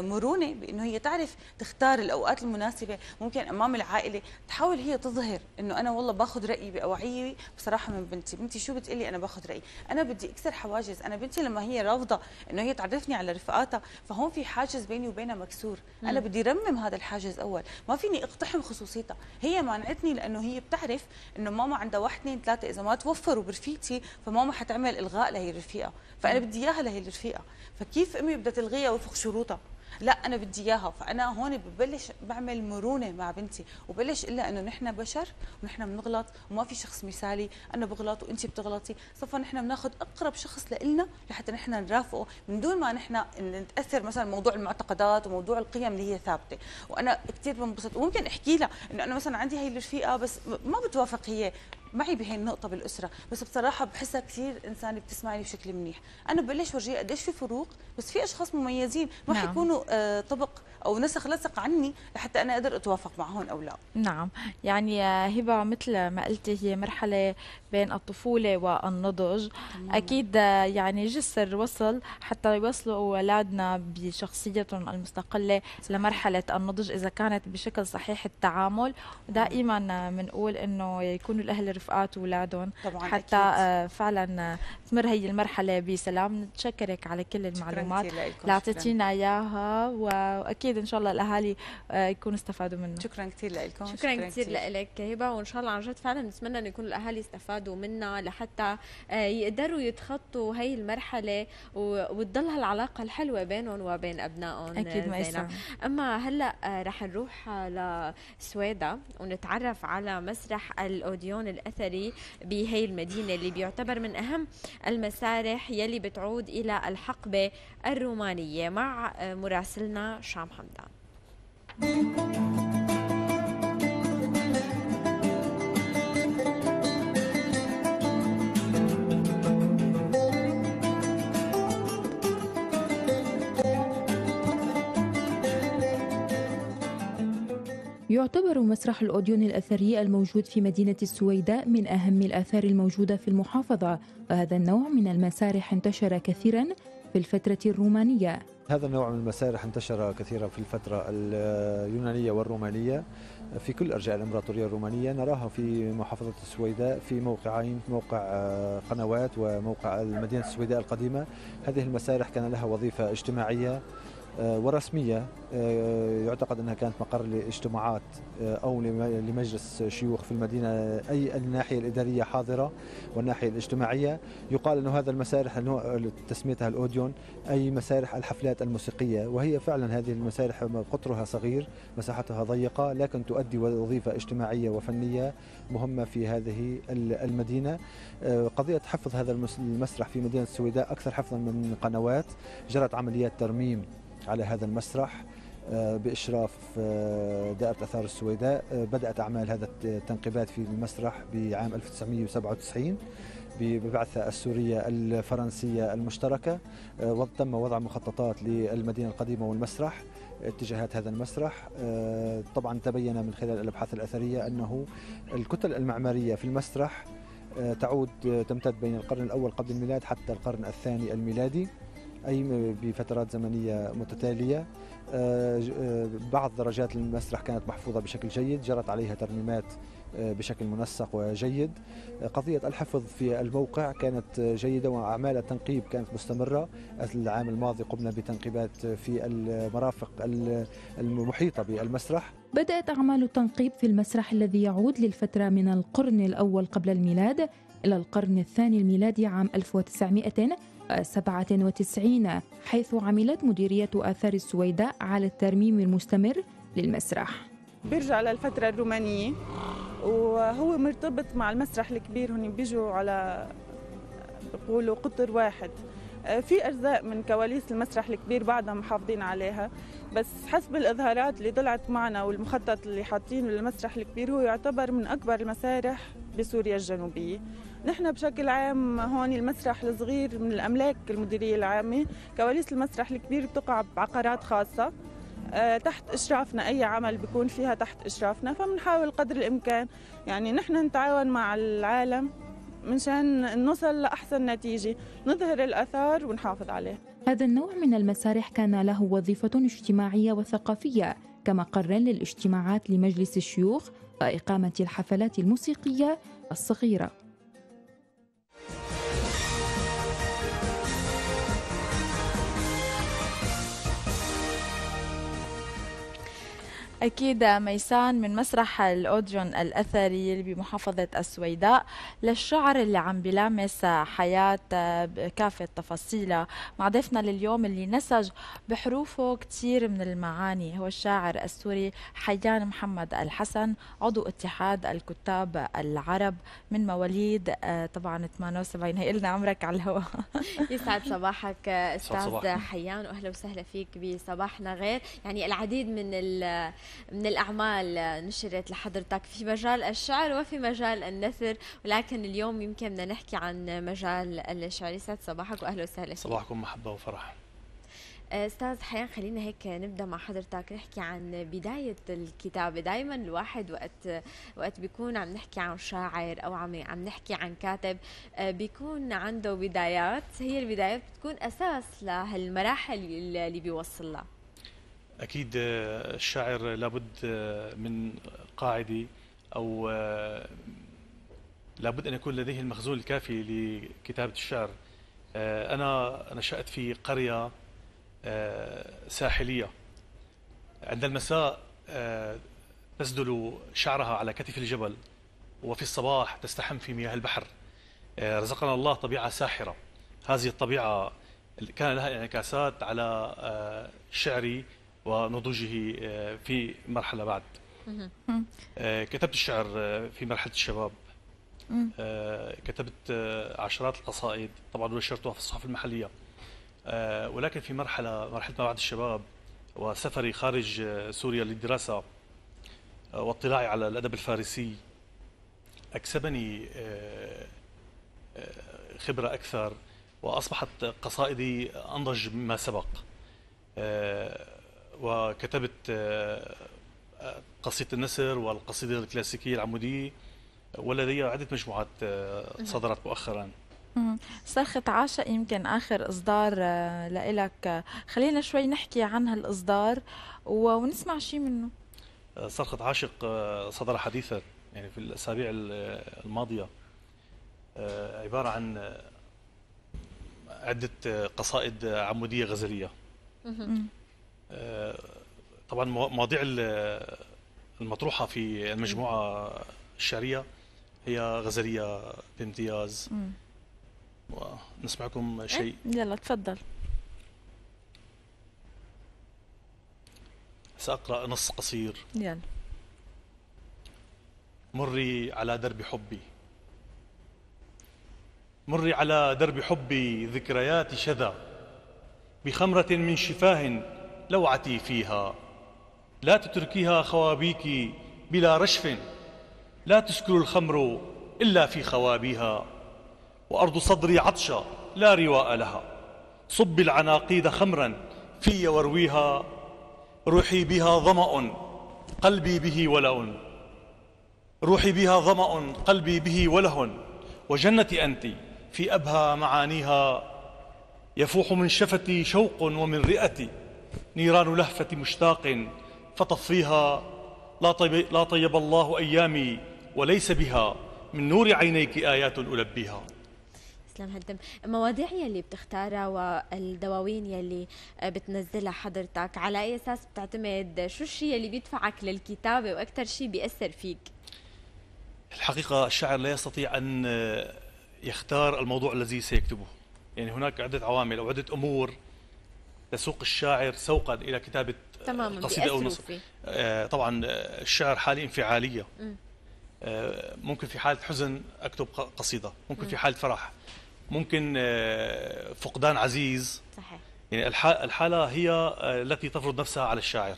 مرونة بإنه هي تعرف تختار الأوقات المناسبة، ممكن أمام العائلة تحاول هي تظهر إنه أنا والله باخذ رأيي بأوعيي بصراحة من بنتي، بنتي شو بتقلي أنا باخذ رأيي، أنا بدي أكسر حواجز، أنا بنتي لما هي رافضة إنه هي تعرفني على رفقاتها فهون في حاجز بيني وبينها مكسور، أنا بدي رمم هذا الحاجز أول، ما فيني أقتحم خصوصيتها، هي مانعتني لأنه هي بتعرف إنه ماما عندها 1 2 3 إذا ما توفروا برفيقتي فماما حتعمل إلغاء لهي الرفيقة، فأنا بدي إياها لهي الرفيقة، فكيف أمي بدها تلغيها وفق شروطها؟ لا أنا بدي إياها. فأنا هون ببلش بعمل مرونة مع بنتي وبلش إلا أنه نحن بشر ونحن بنغلط وما في شخص مثالي، أنا بغلط وأنت بتغلطي، صفا نحن بناخذ أقرب شخص لإلنا لحتى نحن نرافقه من دون ما نحن نتأثر مثلا موضوع المعتقدات وموضوع القيم اللي هي ثابتة. وأنا كثير بنبسط وممكن أحكي لها أنه أنا مثلا عندي هي الرفيقة بس ما بتوافق هي معي بهي النقطة بالأسرة، بس بصراحة بحسها كثير إنسانة بتسمعني بشكل منيح، أنا ببلش ورجيها قديش في فروق، بس في أشخاص مميزين ما حيكونوا طبق أو نسخ لصق عني لحتى أنا أقدر أتوافق معهم أو لا. نعم، يعني هبة مثل ما قلتي هي مرحلة بين الطفولة والنضج، أكيد يعني جسر وصل حتى يوصلوا أولادنا بشخصيتهم المستقلة لمرحلة النضج إذا كانت بشكل صحيح التعامل، ودائما بنقول إنه يكونوا الأهل رفقات أولادهم حتى فعلا تمر هي المرحلة بسلام. نتشكرك على كل المعلومات اللي أعطيتينا إياها، وأكيد إن شاء الله الأهالي يكونوا استفادوا منه. شكرا كثير لكم. شكرا كثير لك هبة، وإن شاء الله عن جد فعلا نتمنى إنه يكونوا الأهالي استفادوا منها لحتى يقدروا يتخطوا هي المرحلة وتضلها العلاقة الحلوة بينهم وبين أبنائهم. أكيد ميسان. أما هلا رح نروح لسويدا ونتعرف على مسرح الأوديون الأثري بهي المدينة اللي بيعتبر من أهم المسارح يلي بتعود إلى الحقبة الرومانية، مع مراسلنا شام حمدان. يعتبر مسرح الأوديون الأثري الموجود في مدينة السويداء من أهم الآثار الموجودة في المحافظة، وهذا النوع من المسارح انتشر كثيرا في الفترة الرومانية. هذا النوع من المسارح انتشر كثيرا في الفترة اليونانية والرومانية في كل أرجاء الإمبراطورية الرومانية، نراها في محافظة السويداء في موقعين، موقع قنوات وموقع مدينة السويداء القديمة. هذه المسارح كان لها وظيفة اجتماعية ورسمية، يعتقد أنها كانت مقر لاجتماعات أو لمجلس شيوخ في المدينة، أي الناحية الإدارية حاضرة والناحية الاجتماعية. يقال أن هذا المسارح تسميتها الأوديون أي مسارح الحفلات الموسيقية، وهي فعلا هذه المسارح قطرها صغير مساحتها ضيقة لكن تؤدي وظيفة اجتماعية وفنية مهمة في هذه المدينة. قضية حفظ هذا المسرح في مدينة السويداء أكثر حفظا من قنوات، جرت عمليات ترميم على هذا المسرح بإشراف دائرة آثار السويداء. بدأت أعمال هذا التنقيبات في المسرح بعام 1997 ببعثة السورية الفرنسية المشتركة، وتم وضع مخططات للمدينة القديمة والمسرح، اتجاهات هذا المسرح. طبعا تبين من خلال الأبحاث الأثرية أنه الكتل المعمارية في المسرح تعود تمتد بين القرن الأول قبل الميلاد حتى القرن الثاني الميلادي، أي بفترات زمنية متتالية. بعض درجات المسرح كانت محفوظة بشكل جيد، جرت عليها ترميمات بشكل منسق وجيد. قضية الحفظ في الموقع كانت جيدة وأعمال التنقيب كانت مستمرة. العام الماضي قمنا بتنقيبات في المرافق المحيطة بالمسرح. بدأت أعمال التنقيب في المسرح الذي يعود للفترة من القرن الأول قبل الميلاد إلى القرن الثاني الميلادي عام 1997، حيث عملت مديرية آثار السويداء على الترميم المستمر للمسرح. بيرجع للفترة الرومانية وهو مرتبط مع المسرح الكبير، هن بيجوا على بقولوا قطر واحد. في أجزاء من كواليس المسرح الكبير بعدها محافظين عليها، بس حسب الإظهارات اللي طلعت معنا والمخطط اللي حاطينه للمسرح الكبير هو يعتبر من أكبر المسارح بسوريا الجنوبية. نحن بشكل عام هون المسرح الصغير من الأملاك المديرية العامة، كواليس المسرح الكبير بتقع بعقارات خاصة تحت إشرافنا، أي عمل بيكون فيها تحت إشرافنا، فبنحاول قدر الإمكان يعني نحن نتعاون مع العالم منشان نوصل لأحسن نتيجة، نظهر الآثار ونحافظ عليه. هذا النوع من المسارح كان له وظيفة اجتماعية وثقافية كمقر للاجتماعات لمجلس الشيوخ وإقامة الحفلات الموسيقية الصغيرة. أكيد ميسان، من مسرح الأوديون الأثري اللي بمحافظة السويداء للشعر اللي عم بلامس حياة بكافة تفاصيلها مع ضيفنا لليوم اللي نسج بحروفه كتير من المعاني، هو الشاعر السوري حيان محمد الحسن، عضو اتحاد الكتاب العرب، من مواليد طبعا 78. هي لنا عمرك على الهواء. يسعد صباحك أستاذ حيان، وأهلا وسهلا فيك بصباحنا غير. يعني العديد من الأعمال نشرت لحضرتك في مجال الشعر وفي مجال النثر، ولكن اليوم يمكن بدنا نحكي عن مجال الشعر. يسعد صباحك وأهلا وسهلا فيك. صباحكم محبة وفرح. أستاذ حيان، خلينا هيك نبدأ مع حضرتك نحكي عن بداية الكتابة. دايما الواحد وقت بيكون عم نحكي عن شاعر أو عم نحكي عن كاتب بيكون عنده بدايات، هي البدايات بتكون أساس لهالمراحل اللي بيوصل لها. أكيد الشاعر لابد من قاعدة أو لابد أن يكون لديه المخزون الكافي لكتابة الشعر. أنا نشأت في قرية ساحلية، عند المساء تسدل شعرها على كتف الجبل، وفي الصباح تستحم في مياه البحر. رزقنا الله طبيعة ساحرة، هذه الطبيعة كان لها انعكاسات على شعري ونضوجه في مرحلة بعد. كتبت الشعر في مرحلة الشباب، كتبت عشرات القصائد طبعا ونشرتها في الصحف المحلية، ولكن في مرحلة ما بعد الشباب وسفري خارج سوريا للدراسة واطلاعي على الأدب الفارسي أكسبني خبرة أكثر، وأصبحت قصائدي أنضج مما سبق. وكتبت قصيدة النسر والقصيدة الكلاسيكية العمودية، ولدي عدة مجموعات صدرت مؤخرا. صرخة عاشق يمكن آخر إصدار لإلك، خلينا شوي نحكي عن هالإصدار ونسمع شيء منه. صرخة عاشق صدر حديثا يعني في الأسابيع الماضية، عبارة عن عدة قصائد عمودية غزلية. طبعا مواضيع المطروحة في المجموعة الشعرية هي غزلية بامتياز. ونسمعكم شيء. يلا تفضل. سأقرأ نص قصير. يلا. مري على درب حبي، مري على درب حبي ذكريات شذا بخمرة من شفاه لوعتي فيها، لا تتركيها خوابيك بلا رشف، لا تسكر الخمر إلا في خوابيها، وأرض صدري عطشة لا رواء لها، صب العناقيد خمرا في وارويها، روحي بها ظمأ قلبي به ولهن، روحي بها ظمأ قلبي به ولهن، وجنتي أنت في أبهى معانيها، يفوح من شفتي شوق ومن رئتي نيران لهفة مشتاق فطفيها، لا طيب الله أيامي وليس بها، من نور عينيك آيات ألبيها. تسلم هدم. المواضيع يلي بتختارها والدواوين يلي بتنزلها حضرتك على أي أساس بتعتمد؟ شو الشيء يلي بيدفعك للكتابة وأكثر شيء بيأثر فيك؟ الحقيقة الشاعر لا يستطيع أن يختار الموضوع الذي سيكتبه، يعني هناك عدة عوامل أو عدة أمور تسوق الشاعر سوقا إلى كتابة قصيدة أو نص. طبعا الشعر حالي انفعالية، ممكن في حالة حزن أكتب قصيدة، ممكن في حالة فرح، ممكن فقدان عزيز. صحيح. يعني الحالة هي التي تفرض نفسها على الشاعر.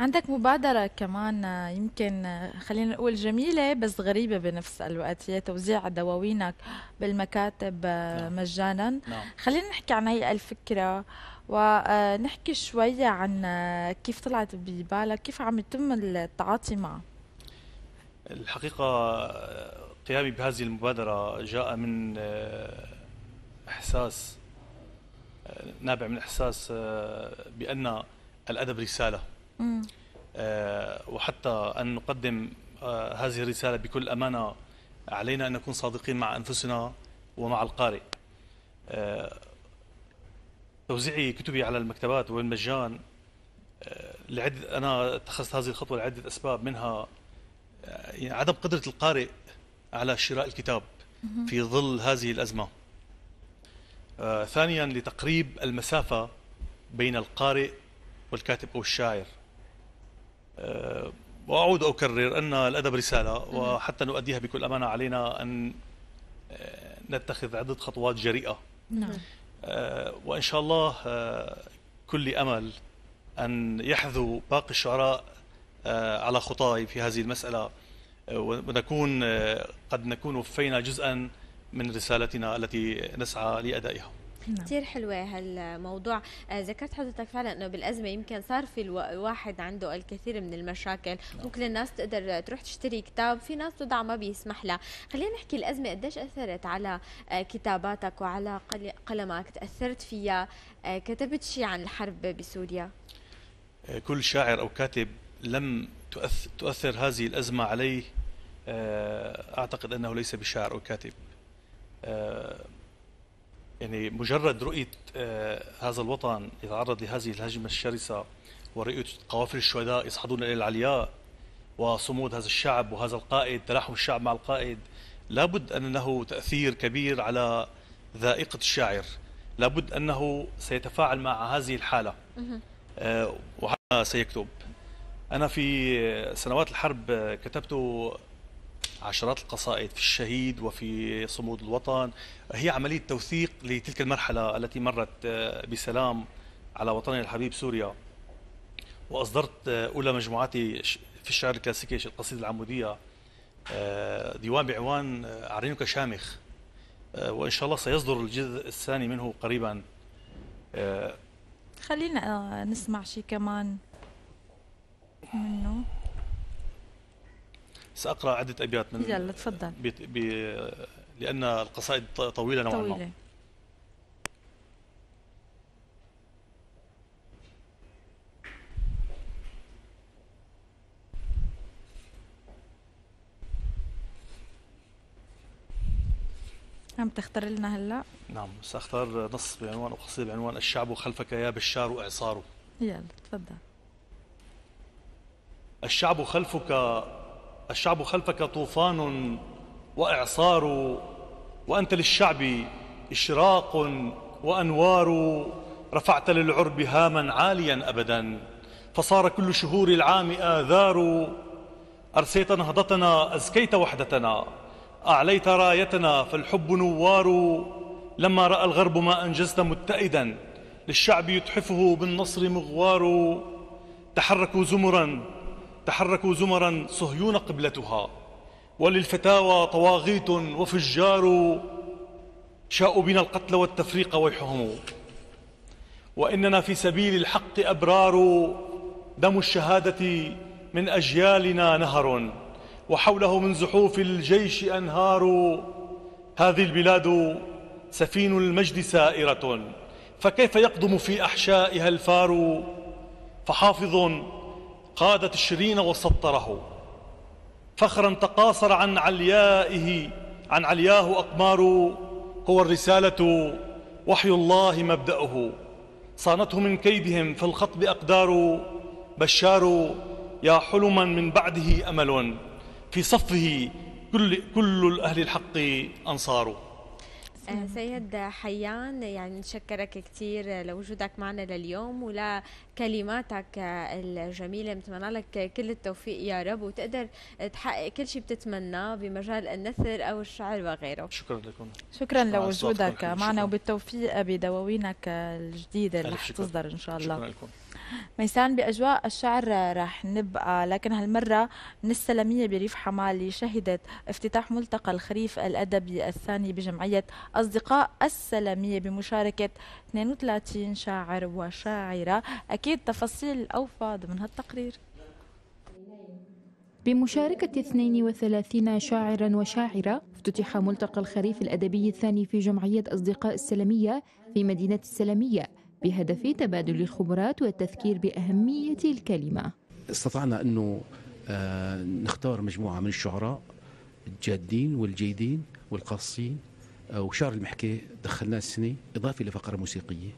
عندك مبادرة كمان يمكن خلينا نقول جميلة بس غريبة بنفس الوقت، هي توزيع دواوينك بالمكاتب. نعم. مجانا. نعم. خلينا نحكي عن هي الفكرة ونحكي شوية عن كيف طلعت ببالك، كيف عم يتم التعاطي معها. الحقيقة قيامي بهذه المبادرة جاء من إحساس نابع من إحساس بأن الأدب رسالة، وحتى أن نقدم هذه الرسالة بكل أمانة علينا أن نكون صادقين مع أنفسنا ومع القارئ. توزيعي كتبي على المكتبات والمجان، أنا اتخذت هذه الخطوة لعدة أسباب، منها يعني عدم قدرة القارئ على شراء الكتاب في ظل هذه الأزمة، ثانيا لتقريب المسافة بين القارئ والكاتب أو الشاعر، وأعود أكرر أن الأدب رسالة، وحتى نؤديها بكل أمانة علينا أن نتخذ عدة خطوات جريئة. نعم. وإن شاء الله كل أمل أن يحذو باقي الشعراء على خطاي في هذه المسألة، ونكون قد نكون وفينا جزءا من رسالتنا التي نسعى لأدائها. كثير حلوة هالموضوع. ذكرت حضرتك فعلا أنه بالأزمة يمكن صار في الواحد عنده الكثير من المشاكل، ممكن الناس تقدر تروح تشتري كتاب، في ناس وضع ما بيسمح لها. خلينا نحكي الأزمة قديش أثرت على كتاباتك وعلى قلمك، تأثرت فيها، كتبت شيء عن الحرب بسوريا؟ كل شاعر أو كاتب لم تؤثر هذه الأزمة عليه أعتقد أنه ليس بشاعر أو كاتب. يعني مجرد رؤية هذا الوطن يتعرض لهذه الهجمة الشرسة، ورؤية قوافل الشهداء يصعدون إلى العلياء، وصمود هذا الشعب وهذا القائد، تلاحم الشعب مع القائد، لابد أن له تأثير كبير على ذائقة الشاعر، لابد أنه سيتفاعل مع هذه الحالة وسيكتب. أنا في سنوات الحرب كتبت عشرات القصائد في الشهيد وفي صمود الوطن، هي عملية توثيق لتلك المرحلة التي مرت بسلام على وطننا الحبيب سوريا. وأصدرت أولى مجموعاتي في الشعر الكلاسيكي القصيدة العمودية، ديوان بعنوان عرينك شامخ، وإن شاء الله سيصدر الجزء الثاني منه قريبا. خلينا نسمع شيء كمان منه. سأقرأ عدة أبيات من، يلا تفضل، لأن القصائد طويلة نوعا ما. عم تختار لنا هلا؟ نعم، سأختار نص بعنوان أو قصيدة بعنوان الشعب خلفك يا بشار إعصاره. يلا تفضل. الشعب خلفك طوفان وإعصار، وأنت للشعب إشراق وأنوار، رفعت للعرب هاما عاليا أبدا، فصار كل شهور العام آذار، أرسيت نهضتنا أزكيت وحدتنا، أعليت رايتنا فالحب نوار، لما رأى الغرب ما أنجزت متئدا، للشعب يتحفه بالنصر مغوار، تحركوا زمرا صهيون قبلتها، وللفتاوى طواغيت وفجار، شاءوا بنا القتل والتفريق ويحهم، وإننا في سبيل الحق أبرار، دم الشهادة من أجيالنا نهر، وحوله من زحوف الجيش أنهار، هذه البلاد سفين المجد سائرة، فكيف يقدم في أحشائها الفار، فحافظ قاد تشرين وسطره، فخرا تقاصر عن علياه أقمار. هو الرسالة وحي الله مبدأه، صانته من كيدهم في الخطب أقدار. بشار يا حلما من بعده أمل، في صفه كل أهل الحق أنصار. سيد حيان، يعني نشكرك كثير لوجودك معنا لليوم ولكلماتك الجميلة. بتمنى لك كل التوفيق يا رب، وتقدر تحقق كل شيء بتتمناه بمجال النثر أو الشعر وغيره. شكرا لكم، شكرا لوجودك معنا وبالتوفيق بدواوينك الجديدة اللي رح تصدر إن شاء الله. شكرا لكم. ميسان، بأجواء الشعر راح نبقى، لكن هالمرة من السلامية بريف حمالي شهدت افتتاح ملتقى الخريف الأدبي الثاني بجمعية أصدقاء السلامية بمشاركة 32 شاعر وشاعرة. أكيد تفاصيل أوفاض من هالتقرير. بمشاركة 32 شاعراً وشاعرة افتتح ملتقى الخريف الأدبي الثاني في جمعية أصدقاء السلامية في مدينة السلامية بهدف تبادل الخبرات والتذكير بأهمية الكلمة. استطعنا أنه نختار مجموعة من الشعراء الجادين والجيدين والقاصين، وشعر المحكي دخلناه السنة إضافة لفقرة موسيقية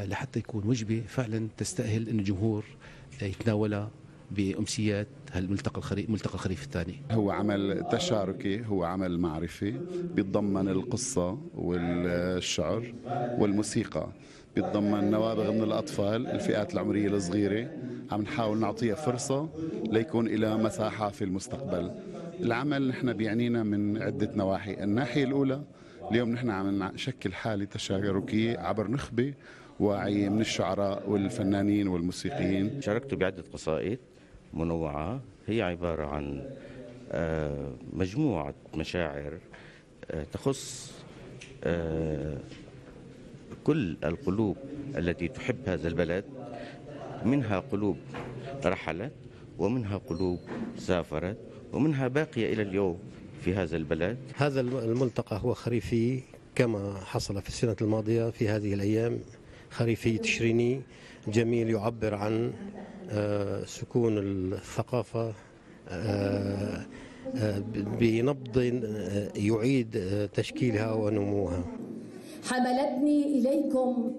لحتى يكون وجبة فعلا تستأهل أن الجمهور يتناولها بأمسيات ملتقى الخريف الثاني. هو عمل تشاركي، هو عمل معرفي بيتضمن القصة والشعر والموسيقى، بيتضمن نوابغ من الأطفال، الفئات العمرية الصغيرة. عم نحاول نعطيها فرصة ليكون إلى مساحة في المستقبل. العمل نحن بيعنينا من عدة نواحي. الناحية الأولى، اليوم نحن عم نشكل حالة تشاركية عبر نخبة واعية من الشعراء والفنانين والموسيقيين. شاركت بعدة قصائد منوعة هي عبارة عن مجموعة مشاعر تخص كل القلوب التي تحب هذا البلد، منها قلوب رحلت ومنها قلوب سافرت ومنها باقية إلى اليوم في هذا البلد. هذا الملتقى هو خريفي كما حصل في السنة الماضية في هذه الأيام، خريفي تشريني جميل يعبر عن سكون الثقافة بنبض يعيد تشكيلها ونموها. حملتني إليكم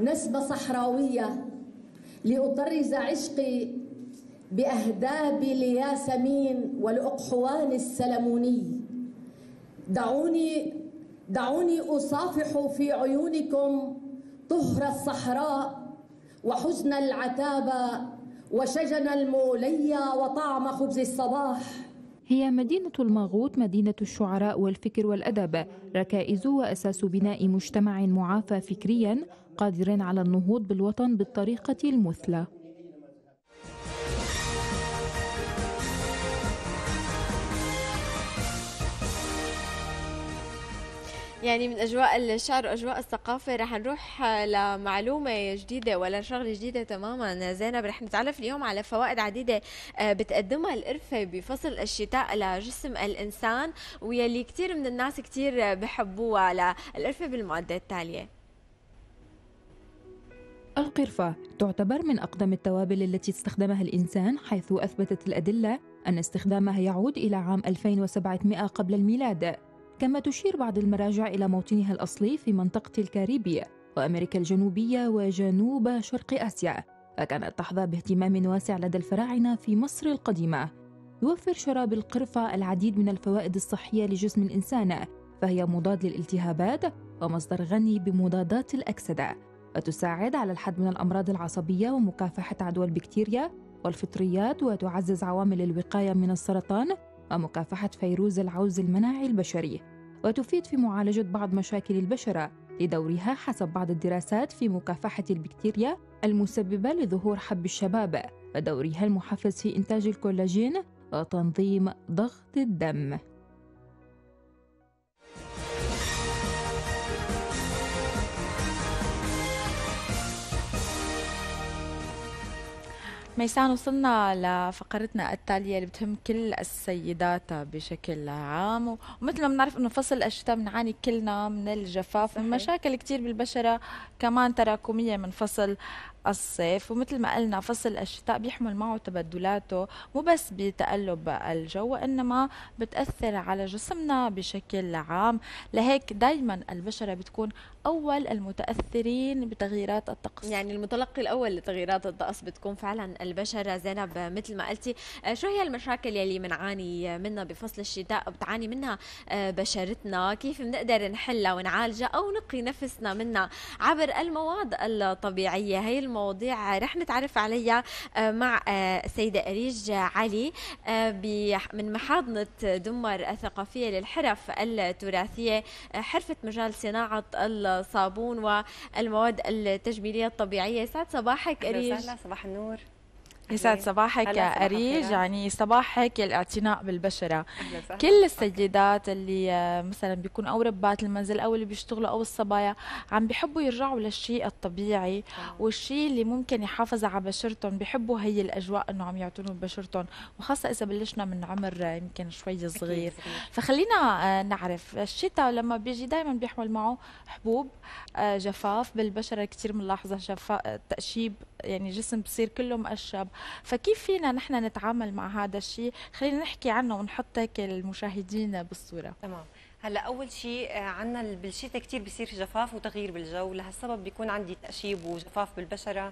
نسبة صحراوية لأطرز عشقي بأهداب الياسمين والأقحوان السلموني. دعوني أصافح في عيونكم طهر الصحراء وحزن العتابة وشجن المولية وطعم خبز الصباح. هي مدينة الماغوط، مدينة الشعراء والفكر والأدب، ركائز وأساس بناء مجتمع معافى فكريا قادر على النهوض بالوطن بالطريقة المثلى. يعني من أجواء الشعر وأجواء الثقافة رح نروح لمعلومة جديدة ولا شغلة جديدة تماما. زينب، رح نتعرف اليوم على فوائد عديدة بتقدمها القرفة بفصل الشتاء لجسم الإنسان، ويلي كتير من الناس كتير بحبوها. القرفة بالمعدة التالية. القرفة تعتبر من أقدم التوابل التي استخدمها الإنسان، حيث أثبتت الأدلة أن استخدامها يعود إلى عام 2700 قبل الميلاد، كما تشير بعض المراجع إلى موطنها الأصلي في منطقة الكاريبي وأمريكا الجنوبية وجنوب شرق آسيا، فكانت تحظى باهتمام واسع لدى الفراعنة في مصر القديمة. يوفر شراب القرفة العديد من الفوائد الصحية لجسم الإنسان، فهي مضاد للالتهابات ومصدر غني بمضادات الأكسدة، وتساعد على الحد من الأمراض العصبية ومكافحة عدوى البكتيريا والفطريات، وتعزز عوامل الوقاية من السرطان ومكافحة فيروس العوز المناعي البشري، وتفيد في معالجة بعض مشاكل البشرة لدورها حسب بعض الدراسات في مكافحة البكتيريا المسببة لظهور حب الشباب، ودورها المحفز في إنتاج الكولاجين وتنظيم ضغط الدم. ميسان، وصلنا لفقرتنا التالية اللي بتهم كل السيدات بشكل عام، ومثل ما بنعرف انه فصل الشتاء بنعاني كلنا من الجفاف، من مشاكل كتير بالبشرة كمان تراكمية من فصل الصيف، ومثل ما قلنا فصل الشتاء بيحمل معه تبدلاته مو بس بتقلب الجو وإنما بتأثر على جسمنا بشكل عام. لهيك دايما البشرة بتكون أول المتأثرين بتغييرات الطقس، يعني المتلقي الأول لتغييرات الطقس بتكون فعلا البشرة. زينب مثل ما قلتي، شو هي المشاكل يلي منعاني منها بفصل الشتاء أو بتعاني منها بشرتنا؟ كيف بنقدر نحلها ونعالجها أو نقي نفسنا منها عبر المواد الطبيعية؟ هي المواضيع رح نتعرف عليها مع السيدة أريج علي من محاضنة دمر الثقافية للحرف التراثية، حرفة مجال صناعة الصابون والمواد التجميلية الطبيعية. يسعد صباحك أريج. صباح النور. يسعد صباحك أريج. يعني صباحك الاعتناء بالبشرة، كل السيدات اللي مثلا بيكونوا أو ربات المنزل أو اللي بيشتغلوا أو الصبايا عم بيحبوا يرجعوا للشيء الطبيعي والشيء اللي ممكن يحافظ على بشرتهم، بيحبوا هي الأجواء إنه عم يعتنوا ببشرتهم، وخاصة إذا بلشنا من عمر يمكن شوي صغير. فخلينا نعرف الشتاء لما بيجي دائما بيحمل معه حبوب، جفاف بالبشرة، كثير بنلاحظها تأشيب، يعني جسم بصير كله مقشب. فكيف فينا نحن نتعامل مع هذا الشيء؟ خلينا نحكي عنه ونحط هيك المشاهدين بالصوره. تمام. هلا اول شيء عندنا بالشتاء كثير بصير جفاف وتغيير بالجو، لهالسبب بيكون عندي تأشيب وجفاف بالبشره.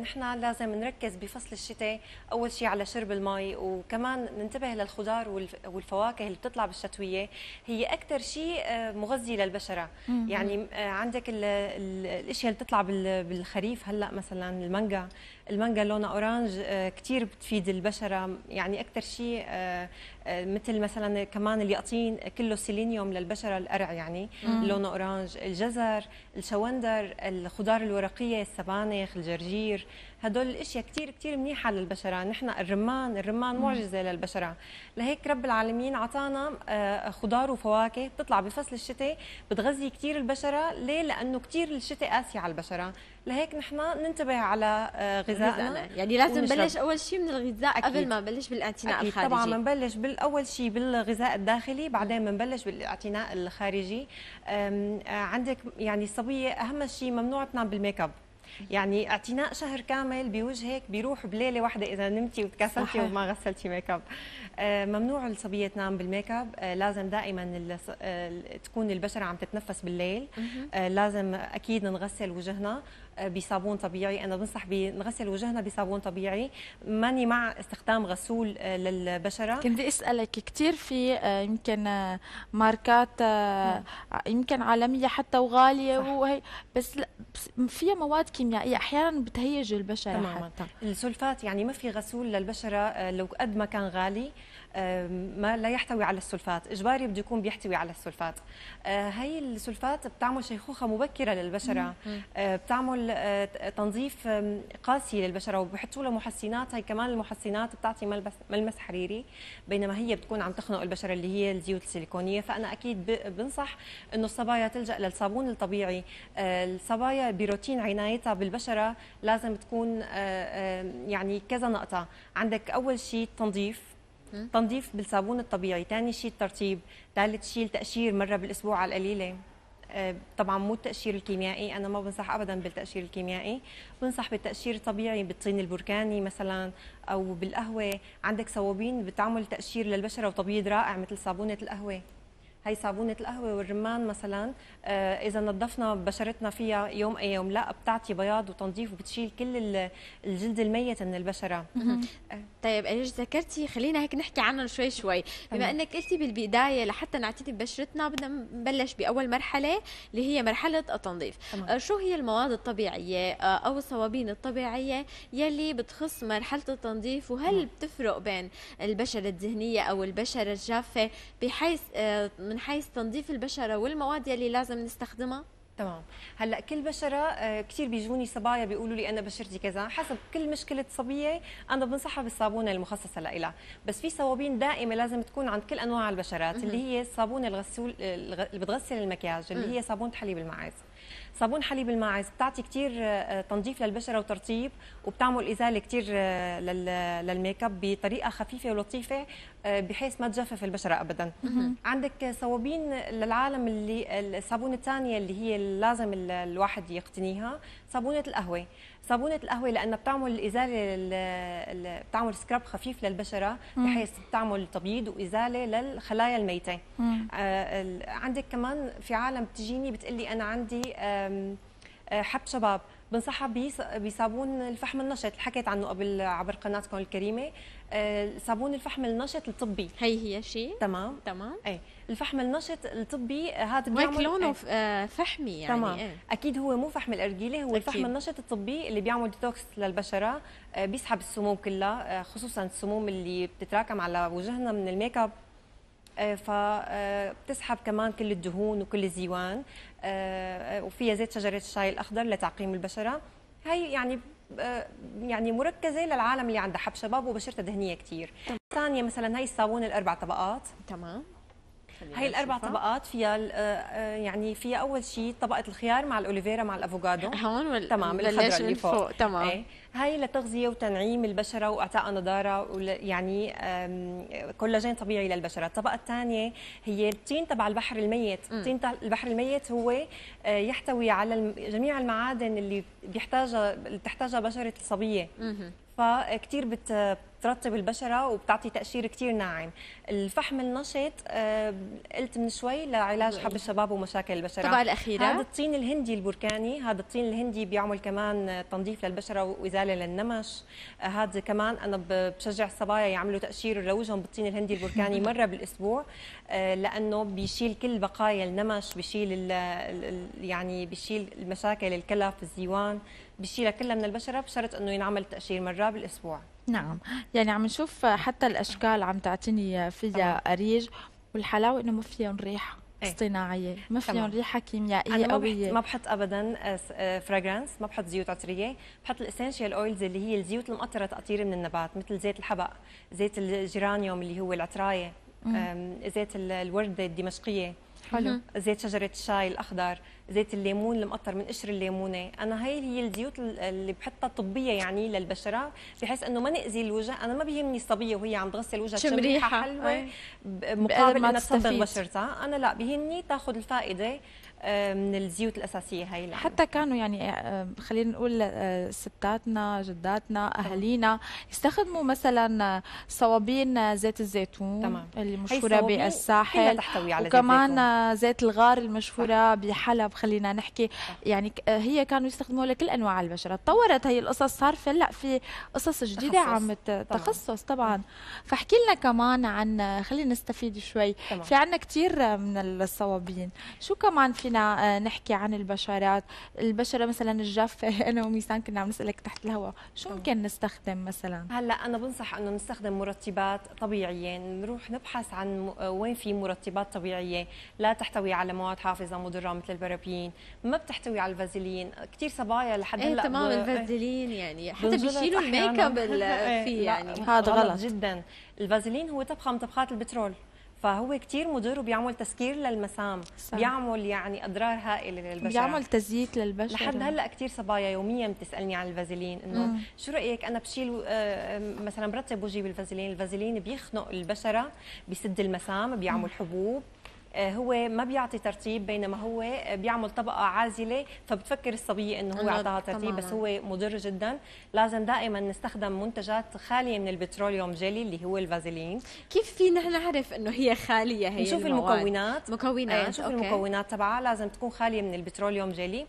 نحن لازم نركز بفصل الشتاء اول شيء على شرب المي، وكمان ننتبه للخضار والفواكه اللي بتطلع بالشتويه، هي اكثر شيء مغذي للبشره. يعني عندك الاشياء اللي بتطلع بالخريف هلا، مثلا المانجا، المانجا لونها اورانج كثير بتفيد البشره، يعني اكثر شيء. مثل مثلا كمان اليقطين كله سيلينيوم للبشره، القرع يعني لونه اورانج، الجزر، الشوندر، الخضار الورقيه، السبانخ، الجرجير، هدول الاشياء كثير كثير منيحه للبشره. نحن الرمان معجزه للبشره، لهيك رب العالمين عطانا خضار وفواكه بتطلع بفصل الشتاء بتغذي كثير البشره. ليه؟ لانه كثير الشتاء قاسي على البشره، لهيك نحن ننتبه على غذائنا. يعني لازم نبلش اول شيء من الغذاء قبل ما نبلش بالاعتناء الخارجي. طبعا بنبلش بالاول شيء بالغذاء الداخلي، بعدين بنبلش بالاعتناء الخارجي. عندك يعني الصبيه اهم شيء ممنوع تنام بالميك اب، يعني اعتناء شهر كامل بوجهك بيروح بليله واحده اذا نمتي وتكسلتي وما غسلتي ميك اب. ممنوع الصبيه تنام بالميك اب، لازم دائما تكون البشره عم تتنفس بالليل. لازم اكيد نغسل وجهنا بصابون طبيعي، انا بنصح بنغسل وجهنا بصابون طبيعي، ماني مع استخدام غسول للبشره. كنت بدي اسالك، كثير في يمكن ماركات يمكن عالميه حتى وغاليه وهي، بس فيها مواد كيميائيه احيانا بتهيج البشره. تماما. حتى السلفات، يعني ما في غسول للبشره لو قد ما كان غالي، ما لا يحتوي على السلفات، اجباري بده يكون بيحتوي على السلفات. هي السلفات بتعمل شيخوخه مبكره للبشره، بتعمل تنظيف قاسي للبشره، وبحطوا له محسنات. هي كمان المحسنات بتعطي ملمس حريري، بينما هي بتكون عم تخنق البشره اللي هي الزيوت السيليكونيه. فانا اكيد بنصح انه الصبايا تلجا للصابون الطبيعي. الصبايا بروتين عنايتها بالبشره لازم تكون يعني كذا نقطه. عندك اول شيء التنظيف، تنظيف بالصابون الطبيعي، ثاني شيء الترطيب، ثالث شيء التقشير مره بالاسبوع على القليله. طبعا مو التقشير الكيميائي، انا ما بنصح ابدا بالتقشير الكيميائي، بنصح بالتقشير الطبيعي بالطين البركاني مثلا او بالقهوه. عندك صوابين بتعمل تقشير للبشره وتبييض رائع مثل صابونه القهوه، هي صابونة القهوة والرمان مثلا، إذا نظفنا بشرتنا فيها يوم أي يوم لا بتعطي بياض وتنظيف وبتشيل كل الجلد الميت من البشرة. طيب أريج، ذكرتي، خلينا هيك نحكي عنهم شوي شوي. بما أنك قلتي بالبداية لحتى نعتني ببشرتنا بدنا نبلش بأول مرحلة اللي هي مرحلة التنظيف. شو هي المواد الطبيعية أو الصوابين الطبيعية يلي بتخص مرحلة التنظيف، وهل بتفرق بين البشرة الدهنية أو البشرة الجافة بحيث من حيث تنظيف البشرة والمواد اللي لازم نستخدمها؟ تمام. هلا كل بشره كثير بيجوني صبايا بيقولوا لي انا بشرتي كذا، حسب كل مشكله صبيه انا بنصحها بالصابونه المخصصه لها، بس في صوابين دائمه لازم تكون عند كل انواع البشرات، اللي هي الصابونه الغسول اللي بتغسل المكياج، اللي هي صابونه حليب الماعز. صابون حليب الماعز بتعطي كثير تنظيف للبشره وترطيب، وبتعمل ازاله كثير للميك اب بطريقه خفيفه ولطيفه بحيث ما تجفف البشره ابدا. عندك صوابين للعالم اللي الصابونه الثانيه اللي هي لازم الواحد يقتنيها، صابونه القهوه. صابونه القهوه لانها بتعمل ازاله، بتعمل سكراب خفيف للبشره بحيث بتعمل تبييض وازاله للخلايا الميته. عندك كمان في عالم بتجيني بتقلي انا عندي حب شباب، بنصحها بصابون الفحم النشط، حكيت عنه قبل عبر قناتكم الكريمه. صابون الفحم النشط الطبي، هي شيء تمام اي الفحم النشط الطبي هذا بيعمل لونه فحمي يعني تمام. اكيد هو مو فحم الارجيله، هو أكيد. الفحم النشط الطبي اللي بيعمل ديتوكس للبشره، بيسحب السموم كلها، خصوصا السموم اللي بتتراكم على وجهنا من الميك اب، فبتسحب كمان كل الدهون وكل الزيوان، وفيها زيت شجرة الشاي الأخضر لتعقيم البشرة. هي يعني مركزة للعالم اللي عندها حب شباب وبشرتها دهنية كتير. ثانية مثلا هي الصابون الأربع طبقات، تمام. هي الأربع طبقات فيها يعني فيها أول شيء طبقة الخيار مع الأوليفيرا مع الأفوكادو هون تمام الخضرة اللي فوق تمام. هاي لتغذية وتنعيم البشرة وإعطاء نضارة، يعني كولاجين طبيعي للبشرة. الطبقة الثانية هي الطين تبع البحر الميت، طين البحر الميت هو يحتوي على جميع المعادن اللي بتحتاجها بشرة الصبية، فكتير بترطب البشرة وبتعطي تقشير كتير ناعم. الفحم النشط قلت من شوي لعلاج حب الشباب ومشاكل البشرة. طبعا الأخيرة هذا الطين الهندي البركاني، هذا الطين الهندي بيعمل كمان تنظيف للبشرة وإزالة للنمش. هذا كمان أنا بشجع الصبايا يعملوا تقشير لوجههم بالطين الهندي البركاني مرة بالأسبوع، لأنه بيشيل كل بقايا النمش، بيشيل يعني بيشيل المشاكل الكلف الزيوان، بيشيلها كلها من البشرة بشرط أنه ينعمل تقشير مرة بالأسبوع. نعم، يعني عم نشوف حتى الأشكال عم تعطيني فيها أريج، والحلاوة أنه ما فيهم ريحة اصطناعية، ما فيهم ريحة كيميائية قوية. ما بحط أبدا فراغرانس، ما بحط زيوت عطرية، بحط الإسنشيال أويلز اللي هي الزيوت المقطرة تقطير من النبات، مثل زيت الحبق، زيت الجيرانيوم اللي هو العطراية، زيت الوردة الدمشقية، حلو، زيت شجرة الشاي الأخضر، زيت الليمون المقطر من قشر الليمونة. أنا هي الزيوت اللي بحطها طبية يعني للبشرة، بحيث أنه ما نأذي الوجه. أنا ما بيهمني الصبية وهي عم تغسل وجهها تشم ريحة حلوة مقابل أنها تصبغ بشرتها، أنا لا، بيهمني تاخذ الفائدة من الزيوت الأساسية هاي. لأ. حتى كانوا يعني خلينا نقول ستاتنا جداتنا أهالينا يستخدموا مثلا صوابين زيت الزيتون تمام. اللي مشهورة بالساحل، وكمان زيت الغار المشهورة بحلب، خلينا نحكي يعني هي كانوا يستخدموها لكل أنواع البشرة. تطورت هي القصص، صار في هلا في قصص جديدة عم تخصص طبعا. فاحكي لنا كمان عن، خلينا نستفيد شوي تمام. في عندنا كثير من الصوابين، شو كمان في نحكي عن البشرات، البشره مثلا الجافه؟ انا وميسان كنا عم نسالك تحت الهواء شو ممكن نستخدم مثلا. هلا انا بنصح انه نستخدم مرطبات طبيعيه، نروح نبحث عن وين في مرطبات طبيعيه لا تحتوي على مواد حافظه مضره مثل البارابين، ما بتحتوي على الفازلين. كثير صبايا لحد هلا تمام الفازلين يعني حتى بيشيلوا الميك اب فيه، يعني هذا غلط جدا. الفازلين هو طبخه من طبخات البترول، فهو كتير مضر وبيعمل تسكير للمسام، بيعمل يعني اضرار هائله للبشره، بيعمل تزييت للبشره. لحد هلا كتير صبايا يوميا بتسالني عن الفازلين، انه شو رايك انا بشيل مثلا برطب وجهي بالفازلين. الفازلين بيخنق البشره، بيسد المسام، بيعمل حبوب، هو ما بيعطي ترطيب، بينما هو بيعمل طبقه عازله، فبتفكر الصبيه انه هو اعطاها ترطيب، بس هو مضر جدا. لازم دائما نستخدم منتجات خاليه من البتروليوم جيلي اللي هو الفازلين. كيف فينا نعرف انه هي خاليه؟ هي نشوف المكونات، نشوف المكونات تبعها، لازم تكون خاليه من البتروليوم جيلي،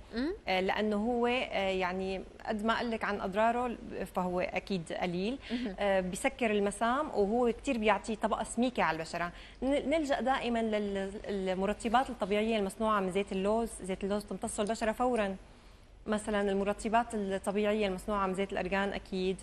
لانه هو يعني قد ما اقول لك عن اضراره فهو اكيد قليل. بسكر المسام، وهو كثير بيعطي طبقه سميكه على البشره. نلجا دائما المرطبات الطبيعية المصنوعة من زيت اللوز، زيت اللوز تمتص البشرة فورا. مثلا المرطبات الطبيعية المصنوعة من زيت الأرغان أكيد.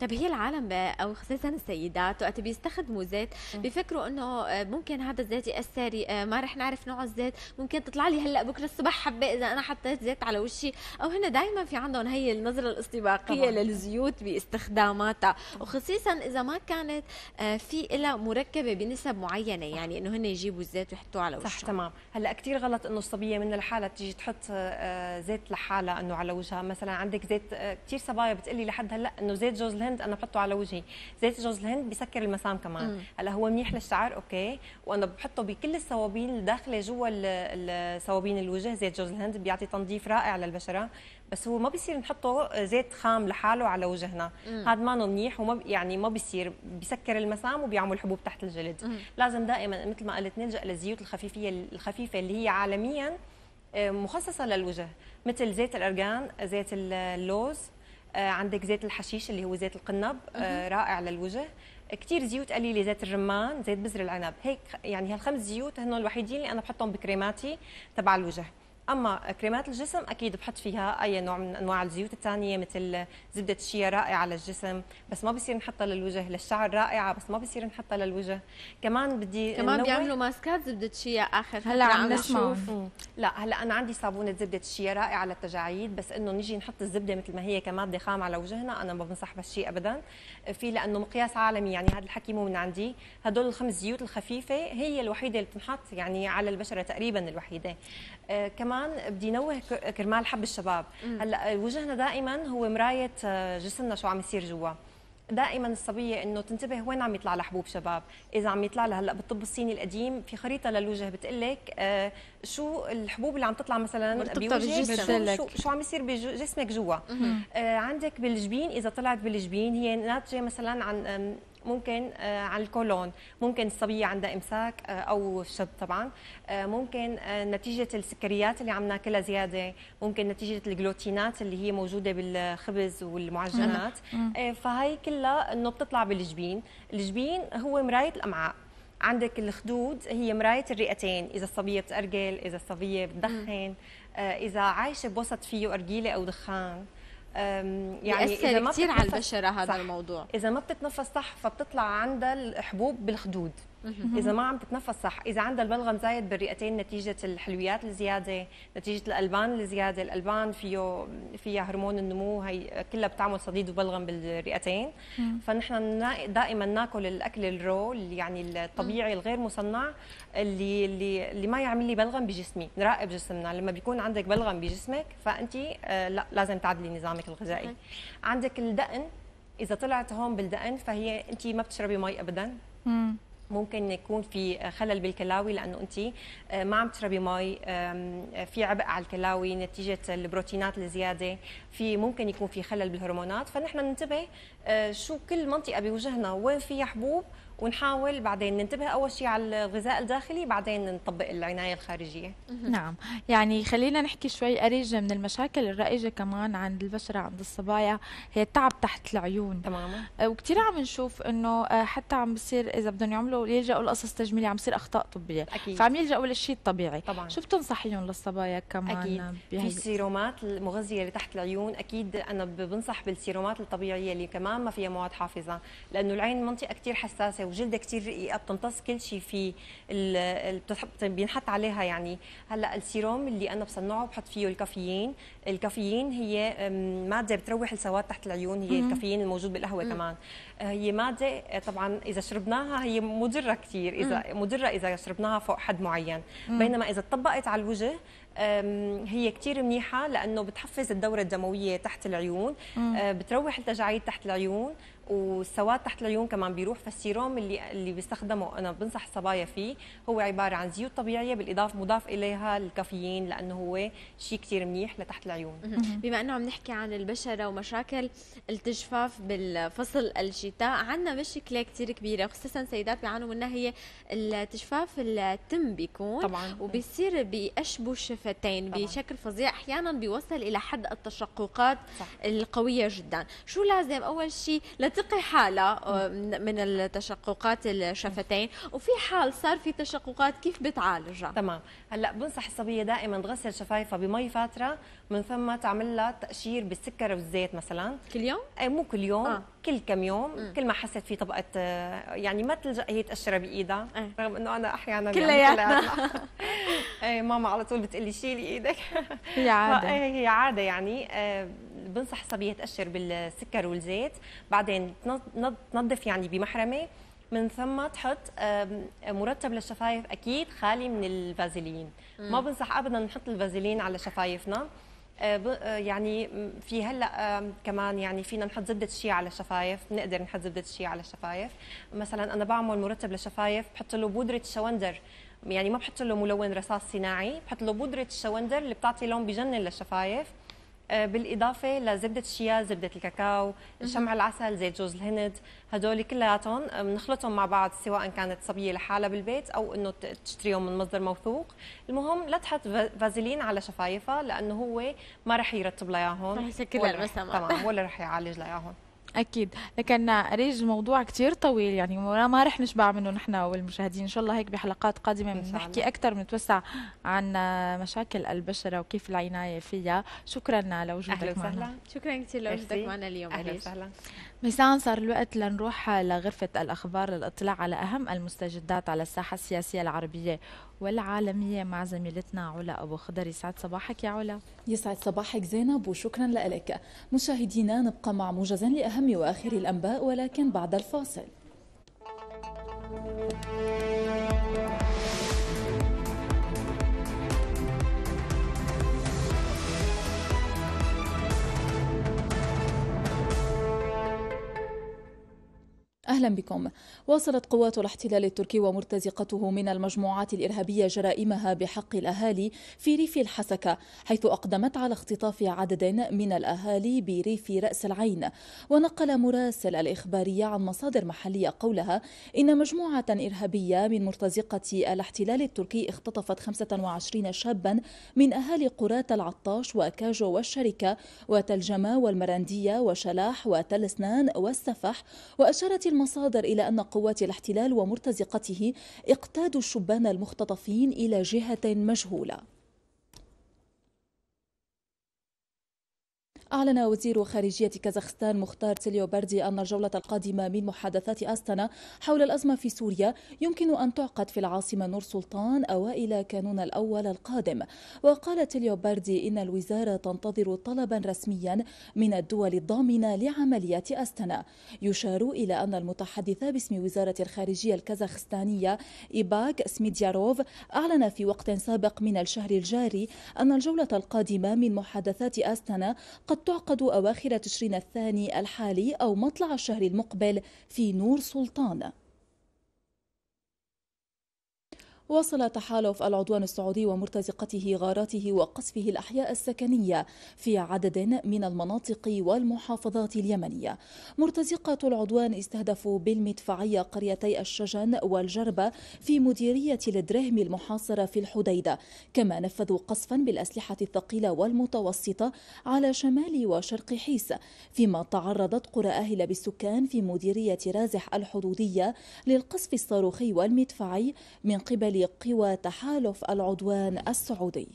طب هي العالم او خصيصا السيدات وقت بيستخدموا زيت بيفكروا انه ممكن هذا الزيت ياثر، ما رح نعرف نوع الزيت، ممكن تطلع لي هلا بكره الصبح حبه اذا انا حطيت زيت على وشي، او هن دائما في عندهم هي النظره الاستباقيه للزيوت باستخداماتها، وخصيصا اذا ما كانت في لها مركبه بنسب معينه، يعني انه هن يجيبوا الزيت ويحطوه على وشهم. صح تمام. هلا كثير غلط انه الصبيه من لحالها تيجي تحط زيت لحالها انه على وجهها. مثلا عندك زيت، كثير صبايا بتقلي لحد هلا انه زيت جوز الهند انا بحطه على وجهي، زيت جوز الهند بسكر المسام كمان. هلا هو منيح للشعر اوكي، وانا بحطه بكل الصوابين داخله جوا الصوابين الوجه. زيت جوز الهند بيعطي تنظيف رائع للبشره، بس هو ما بيصير نحطه زيت خام لحاله على وجهنا، هذا ما منيح وما يعني ما بيصير، بسكر المسام وبيعمل حبوب تحت الجلد. لازم دائما مثل ما قلت نلجأ للزيوت الخفيفه اللي هي عالميا مخصصه للوجه، مثل زيت الارغان، زيت اللوز، عندك زيت الحشيش اللي هو زيت القنب رائع للوجه، كثير زيوت قليله، زيت الرمان، زيت بذر العنب. هيك يعني هالخمس زيوت هن الوحيدين اللي انا بحطهم بكريماتي تبع الوجه. اما كريمات الجسم اكيد بحط فيها اي نوع من انواع الزيوت الثانيه، مثل زبده الشيا رائعه للجسم بس ما بصير نحطها للوجه، للشعر رائعه بس ما بصير نحطها للوجه. كمان بدي كمان بيعملوا ماسكات زبده الشيا اخر هلا عم نشوف. لا هلا انا عندي صابونه زبده الشيا رائعه للتجاعيد، بس انه نيجي نحط الزبده مثل ما هي كماده خام على وجهنا انا ما بنصح بهالشيء ابدا، في لانه مقياس عالمي، يعني هذا الحكي مو من عندي. هدول الخمس زيوت الخفيفه هي الوحيده اللي بتنحط يعني على البشره تقريبا الوحيده. كمان بدي نوه كرمال حب الشباب. هلا وجهنا دائما هو مرايه جسمنا شو عم يصير جوا. دائما الصبيه انه تنتبه وين عم يطلع لها حبوب شباب، اذا عم يطلع لها. هلا بالطب الصيني القديم في خريطه للوجه بتقول لك شو الحبوب اللي عم تطلع مثلا بوجهك، شو عم يصير بجسمك جوا. عندك بالجبين، اذا طلعت بالجبين هي ناتجه مثلا عن ممكن عن الكولون، ممكن الصبيه عندها امساك او الشاب طبعا، ممكن نتيجه السكريات اللي عم ناكلها زياده، ممكن نتيجه الجلوتينات اللي هي موجوده بالخبز والمعجنات. فهي كلها انه بتطلع بالجبين. الجبين هو مرايه الامعاء. عندك الخدود هي مرايه الرئتين، اذا الصبيه بتأرجل، اذا الصبيه بتدخن، اذا عايشه بوسط فيه أرجيلة او دخان. يعني يأثر كثير على البشرة هذا صح. الموضوع إذا ما بتتنفس صح فبتطلع عندها الحبوب بالخدود، إذا ما عم تتنفس صح، إذا عندها البلغم زايد بالرئتين نتيجة الحلويات الزيادة، نتيجة الألبان الزيادة. الألبان فيها هرمون النمو، هي كلها بتعمل صديد وبلغم بالرئتين. فنحن دائما ناكل الأكل الرو يعني الطبيعي الغير مصنع اللي ما يعمل لي بلغم بجسمي. نراقب جسمنا، لما بيكون عندك بلغم بجسمك فأنت لا لازم تعدلي نظامك الغذائي. عندك الدقن، إذا طلعت هون بالدقن فهي أنت ما بتشربي مي أبدا، ممكن يكون في خلل بالكلاوي لانه انت ما عم تشربي مي، في عبء على الكلاوي نتيجه البروتينات الزياده، في ممكن يكون في خلل بالهرمونات. فنحن ننتبه شو كل منطقه بوجهنا وين فيها حبوب، ونحاول بعدين ننتبه أول شيء على الغذاء الداخلي، بعدين نطبق العناية الخارجية. نعم، يعني خلينا نحكي شوي أريج من المشاكل الرائجة كمان عند البشرة عند الصبايا هي التعب تحت العيون. تماما. وكثير عم نشوف إنه حتى عم بصير إذا بدهم يعملوا يلجأوا لقصص تجميلية عم بصير أخطاء طبية. أكيد. فعم يلجأوا للشيء الطبيعي. طبعا. شو بتنصحيهم للصبايا كمان؟ أكيد. في السيرومات المغذية اللي تحت العيون، أكيد أنا بنصح بالسيرومات الطبيعية اللي كمان ما فيها مواد حافظة، لأنه العين منطقة كثير حساسة وجلدها كثير رقيقه بتمتص كل شيء في بينحط عليها. يعني هلا السيروم اللي انا بصنعه بحط فيه الكافيين. الكافيين هي ماده بتروح السواد تحت العيون، هي الكافيين الموجود بالقهوه كمان، هي ماده طبعا اذا شربناها هي مضره كثير، اذا مضره اذا شربناها فوق حد معين، بينما اذا طبقت على الوجه هي كثير منيحه لانه بتحفز الدوره الدمويه تحت العيون، بتروح التجاعيد تحت العيون والسواد تحت العيون كمان بيروح. فالسيروم اللي بيستخدمه انا بنصح الصبايا فيه هو عباره عن زيوت طبيعيه بالاضافه مضاف اليها الكافيين، لانه هو شيء كثير منيح لتحت العيون. بما انه عم نحكي عن البشره ومشاكل التجفاف بالفصل الشتاء، عندنا مشكله كثير كبيره خصوصا سيدات بيعانوا منها، هي التجفاف التم بيكون طبعا وبيصير بيشبه الشفتين بشكل فظيع، احيانا بيوصل الى حد التشققات صح. القويه جدا. شو لازم اول شيء تقي حالة من التشققات الشفتين، وفي حال صار في تشققات كيف بتعالجها؟ تمام. هلا بنصح الصبية دائما تغسل شفايفها بمي فاترة، من ثم تعمل لها تقشير بالسكر والزيت مثلا. كل يوم؟ اي مو كل يوم، كل كم يوم، كل ما حست في طبقة، يعني ما تلجأ هي تقشرها بإيدها، رغم إنه أنا أحيانا كلياتنا اي ماما على طول بتقلي شيلي إيدك هي عادة هي عادة يعني. بنصح الصبية تقشر بالسكر والزيت، بعدين تنظف يعني بمحرمة، من ثم تحط مرطب للشفايف، أكيد خالي من الفازلين. ما بنصح أبدا نحط الفازلين على شفايفنا، يعني في هلا كمان يعني فينا نحط زبده شيء على الشفايف، بنقدر نحط زبده شيء على الشفايف. مثلا انا بعمل مرطب للشفايف بحط له بودره شوندر، يعني ما بحط له ملون رصاص صناعي، بحط له بودره الشوندر اللي بتعطي لون بجنن للشفايف، بالاضافه لزبده الشيا، زبده الكاكاو، شمع العسل، زيت جوز الهند. هدول كلياتهم بنخلطهم مع بعض، سواء كانت صبيه لحالها بالبيت او انه تشتريهم من مصدر موثوق. المهم لا تحط فازلين على شفايفها لانه هو ما رح يرطب لها اياهم، رح يسكر لها المسام تمام، ولا رح يعالج لها اياهم اكيد. لكن أريج الموضوع كثير طويل، يعني ما رح نشبع منه نحن والمشاهدين، ان شاء الله هيك بحلقات قادمه بنحكي اكثر، بنتوسع عن مشاكل البشره وكيف العنايه فيها. شكرا لوجودك معنا. اهلا وسهلا. شكرا كثير لوجودك معنا اليوم. اهلا وسهلا ميسان. صار الوقت لنروح لغرفه الاخبار للاطلاع على اهم المستجدات على الساحه السياسيه العربيه والعالميه مع زميلتنا علا ابو خضر. يسعد صباحك يا علا. يسعد صباحك زينب وشكرا لك. مشاهدينا نبقى مع موجزا لاهم وآخر الأنباء ولكن بعد الفاصل. أهلا بكم. واصلت قوات الاحتلال التركي ومرتزقته من المجموعات الإرهابية جرائمها بحق الأهالي في ريف الحسكة، حيث أقدمت على اختطاف عدد من الأهالي بريف رأس العين. ونقل مراسل الإخبارية عن مصادر محلية قولها إن مجموعة إرهابية من مرتزقة الاحتلال التركي اختطفت 25 شابا من أهالي قرات العطاش وأكاجو والشركة وتلجمة والمرندية وشلاح وتل سنان والسفح. وأشارت المصادر إلى أن قوات الاحتلال ومرتزقته اقتادوا الشبان المختطفين إلى جهة مجهولة. أعلن وزير خارجية كازاخستان مختار تليوبردي أن الجولة القادمة من محادثات أستانا حول الأزمة في سوريا يمكن أن تعقد في العاصمة نور سلطان أوائل كانون الأول القادم. وقال تليوبردي إن الوزارة تنتظر طلبا رسميا من الدول الضامنة لعمليات أستانا. يشار إلى أن المتحدث باسم وزارة الخارجية الكازاخستانية إيباك سميدياروف أعلن في وقت سابق من الشهر الجاري أن الجولة القادمة من محادثات أستانا قد تعقد أواخر تشرين الثاني الحالي أو مطلع الشهر المقبل في نور سلطان. واصل تحالف العدوان السعودي ومرتزقته غاراته وقصفه الأحياء السكنية في عدد من المناطق والمحافظات اليمنية. مرتزقة العدوان استهدفوا بالمدفعية قريتي الشجن والجربة في مديرية الدرهم المحاصرة في الحديدة، كما نفذوا قصفا بالأسلحة الثقيلة والمتوسطة على شمال وشرق حيس، فيما تعرضت قرى آهل بالسكان في مديرية رازح الحدودية للقصف الصاروخي والمدفعي من قبل لقوى تحالف العدوان السعودي.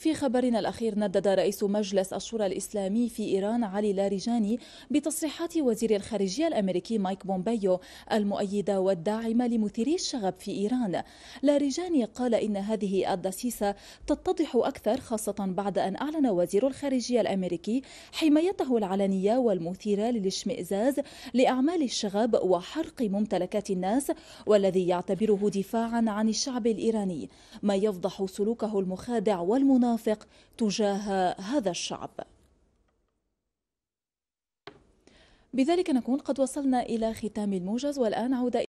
في خبرنا الأخير، ندد رئيس مجلس الشورى الإسلامي في إيران علي لاريجاني بتصريحات وزير الخارجية الأمريكي مايك بومبيو المؤيدة والداعمة لمثيري الشغب في إيران. لاريجاني قال إن هذه الدسيسة تتضح أكثر خاصة بعد أن أعلن وزير الخارجية الأمريكي حمايته العلنية والمثيرة للاشمئزاز لأعمال الشغب وحرق ممتلكات الناس، والذي يعتبره دفاعا عن الشعب الإيراني، ما يفضح سلوكه المخادع والمنافق تجاه هذا الشعب. بذلك نكون قد وصلنا إلى ختام الموجز، والآن عودة.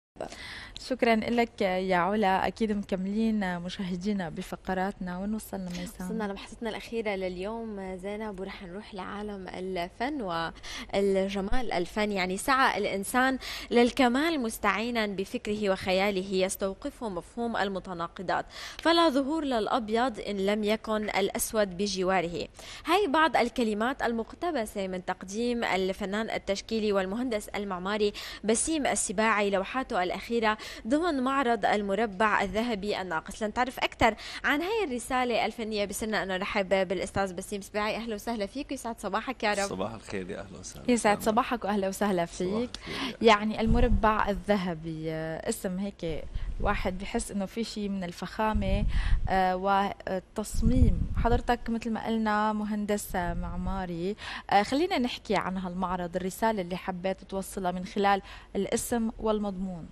شكرا لك يا علا. اكيد مكملين مشاهدينا بفقراتنا. وين وصلنا ميسان؟ وصلنا لبحثتنا الاخيره لليوم زينب، ورح نروح لعالم الفن والجمال. الفن يعني سعى الانسان للكمال مستعينا بفكره وخياله يستوقفه مفهوم المتناقضات، فلا ظهور للابيض ان لم يكن الاسود بجواره. هي بعض الكلمات المقتبسه من تقديم الفنان التشكيلي والمهندس المعماري بسيم السباعي لوحاته الأخيرة ضمن معرض المربع الذهبي الناقص. لنتعرف أكثر عن هاي الرسالة الفنية بصيرنا أنه نرحب بالأستاذ بسيم سباعي. أهلا وسهلا فيك، يسعد صباحك يا رب. صباح الخير يا أهلا وسهلا. يسعد صباحك وأهلا وسهلا فيك. يعني المربع الذهبي اسم هيك واحد بحس أنه في شيء من الفخامة والتصميم. حضرتك مثل ما قلنا مهندس معماري. خلينا نحكي عن هالمعرض، الرسالة اللي حبيت توصلها من خلال الاسم والمضمون.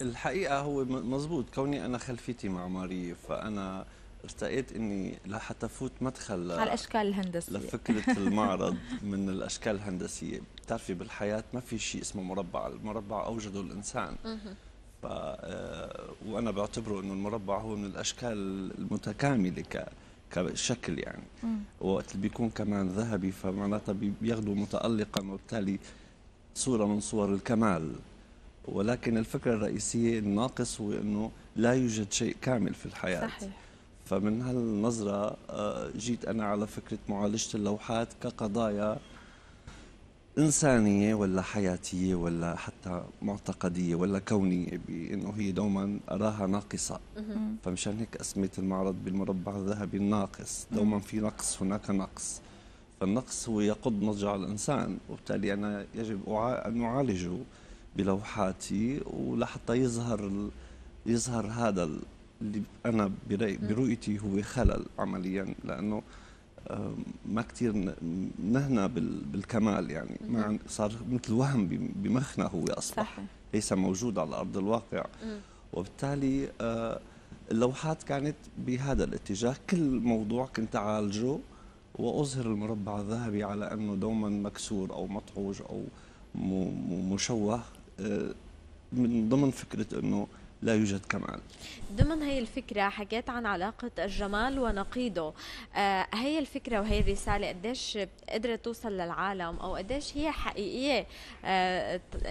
الحقيقة هو مزبوط، كوني أنا خلفيتي معمارية، فأنا ارتقيت اني لحتى فوت مدخل على الاشكال الهندسيه لفكره المعرض من الاشكال الهندسيه. بتعرفي بالحياه ما في شيء اسمه مربع، المربع اوجده الانسان. وانا بعتبره انه المربع هو من الاشكال المتكامله كشكل يعني. وقت بيكون كمان ذهبي فمعناتها بياخذوا متالقا وبالتالي صوره من صور الكمال. ولكن الفكره الرئيسيه الناقص هو انه لا يوجد شيء كامل في الحياه. صحيح. فمن هالنظرة جيت أنا على فكرة معالجة اللوحات كقضايا إنسانية ولا حياتية ولا حتى معتقدية ولا كونية، بأنه هي دوما أراها ناقصة. فمشان هيك أسميت المعرض بالمربع الذهبي الناقص، دوما في نقص، هناك نقص، فالنقص هو يقض مضجع الإنسان، وبالتالي أنا يجب أن أعالجه بلوحاتي ولحتى يظهر هذا اللي أنا برؤيتي هو خلل عملياً، لأنه ما كثير نهنا بالكمال يعني، ما صار مثل وهم بمخنا هو أصبح. صحيح. ليس موجود على أرض الواقع. وبالتالي اللوحات كانت بهذا الاتجاه، كل موضوع كنت أعالجه وأظهر المربع الذهبي على أنه دوماً مكسور أو مطعوج أو مشوه، من ضمن فكرة أنه لا يوجد كمال. ضمن هي الفكرة حكيت عن علاقة الجمال ونقيضه، هي الفكرة وهي الرسالة قديش قدرت توصل للعالم أو قديش هي حقيقية،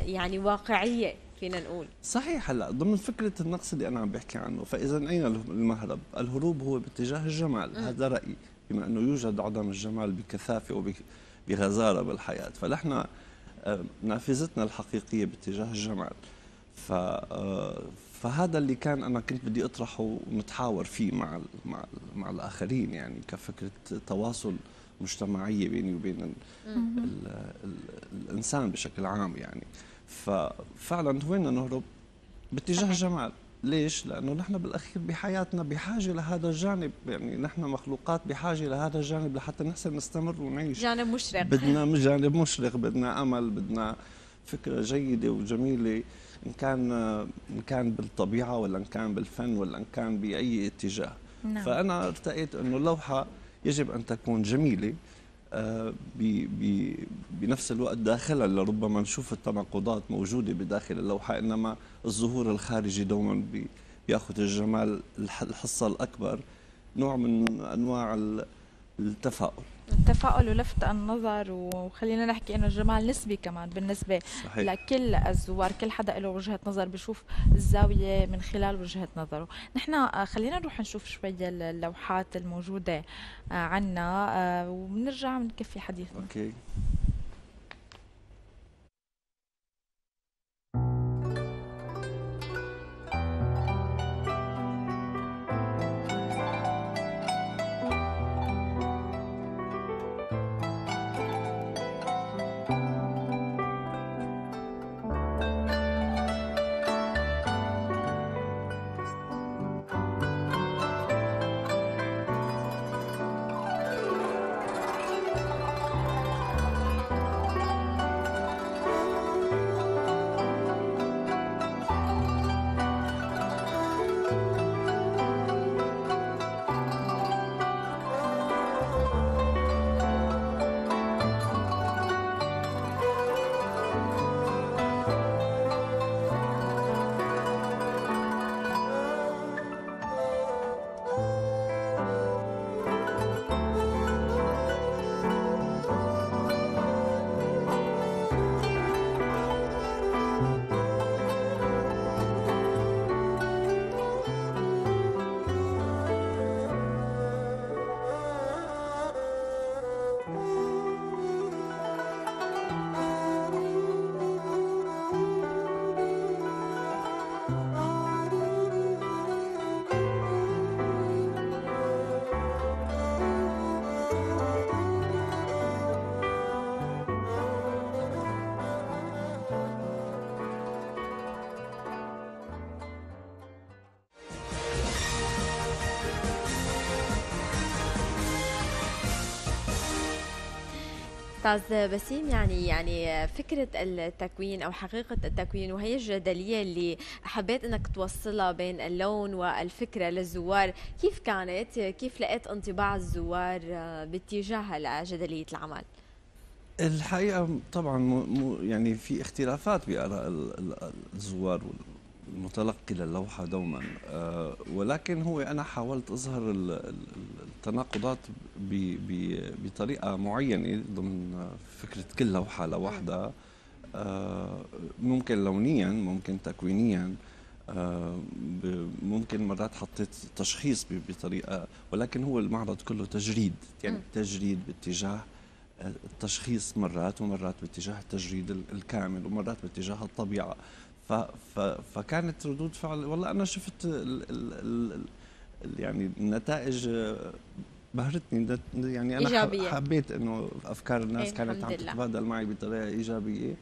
يعني واقعية فينا نقول. صحيح. هلا ضمن فكرة النقص اللي أنا عم بحكي عنه، فإذا أين المهرب؟ الهروب هو باتجاه الجمال، هذا رأيي، بما أنه يوجد عدم الجمال بكثافة وبغزارة بالحياة، فنحن نافذتنا الحقيقية باتجاه الجمال. فهذا اللي كان أنا كنت بدي أطرحه ونتحاور فيه مع الآخرين، يعني كفكرة تواصل مجتمعية بيني وبين الإنسان بشكل عام يعني. ففعلا وين نهرب؟ باتجاه الجمال. ليش؟ لأنه نحن بالأخير بحياتنا بحاجة لهذا الجانب، يعني نحن مخلوقات بحاجة لهذا الجانب لحتى نحسن نستمر ونعيش. جانب مشرق، بدنا جانب مشرق، بدنا أمل، بدنا فكرة جيدة وجميلة، إن كان بالطبيعة ولا إن كان بالفن ولا إن كان بأي اتجاه. نعم. فأنا ارتقيت أنه اللوحة يجب أن تكون جميلة بنفس الوقت داخلها، لربما نشوف التناقضات موجودة بداخل اللوحة، إنما الظهور الخارجي دوما بيأخذ الجمال الحصة الأكبر، نوع من أنواع التفاؤل. التفاؤل ولفت النظر، وخلينا نحكي انه الجمال نسبي كمان بالنسبه. صحيح. لكل الزوار، كل حدا له وجهه نظر، بشوف الزاويه من خلال وجهه نظره. نحن خلينا نروح نشوف شويه اللوحات الموجوده عنا وبنرجع بنكفي حديثنا. اوكي. أستاذ بسيم، يعني فكرة التكوين أو حقيقة التكوين وهي الجدلية اللي حبيت أنك توصلها بين اللون والفكرة للزوار، كيف كانت؟ كيف لقيت انطباع الزوار باتجاهها لجدلية العمل؟ الحقيقة طبعا يعني في اختلافات بآراء الزوار المتلقي للوحة دوما، ولكن هو أنا حاولت أظهر التناقضات بطريقة معينة ضمن فكرة كل لوحة لوحدها، ممكن لونيا، ممكن تكوينيا، ممكن مرات حطيت تشخيص بطريقة، ولكن هو المعرض كله تجريد، يعني تجريد باتجاه التشخيص مرات، ومرات باتجاه التجريد الكامل، ومرات باتجاه الطبيعة. فكانت ردود فعل، والله انا شفت يعني النتائج بهرتني، يعني انا إيجابية. حبيت انه افكار الناس كانت عم تتبادل معي بطريقه ايجابيه،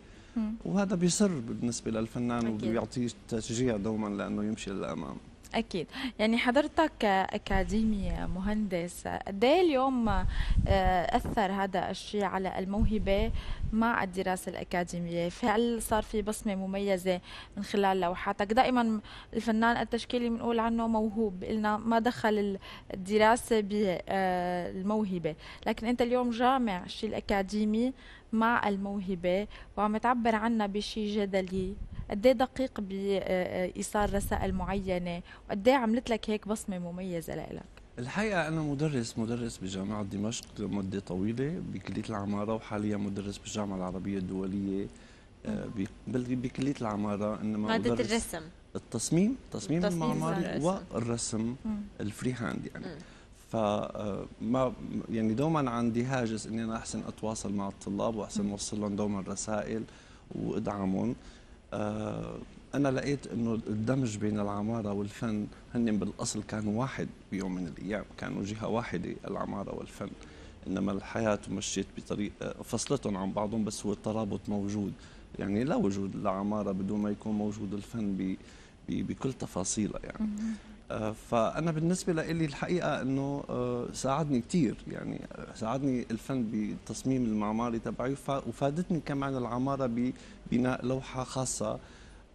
وهذا بيسر بالنسبه للفنان وبيعطيه تشجيع دوما لانه يمشي للامام. اكيد. يعني حضرتك اكاديمي مهندس، قد ايه اليوم اثر هذا الشيء على الموهبه مع الدراسه الاكاديميه؟ هل صار في بصمه مميزه من خلال لوحاتك؟ دائما الفنان التشكيلي بنقول عنه موهوب، قلنا ما دخل الدراسه بالموهبه، لكن انت اليوم جامع الشيء الاكاديمي مع الموهبه وعم تعبر عنها بشيء جدلي. قد ايه دقيق بايصال رسائل معينه، وقد ايه عملت لك هيك بصمه مميزه لإلك؟ الحقيقه انا مدرس بجامعه دمشق لمده طويله بكليه العماره، وحاليا مدرس بالجامعه العربيه الدوليه بكليه العماره، انما ماده الرسم، التصميم، التصميم المعماري والرسم الفري هاند، يعني فما يعني دوما عندي هاجس اني انا احسن اتواصل مع الطلاب واحسن اوصل لهم دوما رسائل وادعمهم. أنا لقيت إنه الدمج بين العمارة والفن هن بالأصل كانوا واحد، بيوم من الأيام كانوا جهة واحدة العمارة والفن، إنما الحياة مشيت بطريق فصلتهم عن بعضهم، بس هو الترابط موجود، يعني لا وجود للعمارة بدون ما يكون موجود الفن بكل تفاصيله يعني. فأنا بالنسبة لي الحقيقة إنه ساعدني كثير، يعني ساعدني الفن بالتصميم المعماري تبعي، وفادتني كمان العمارة ببناء لوحة خاصة.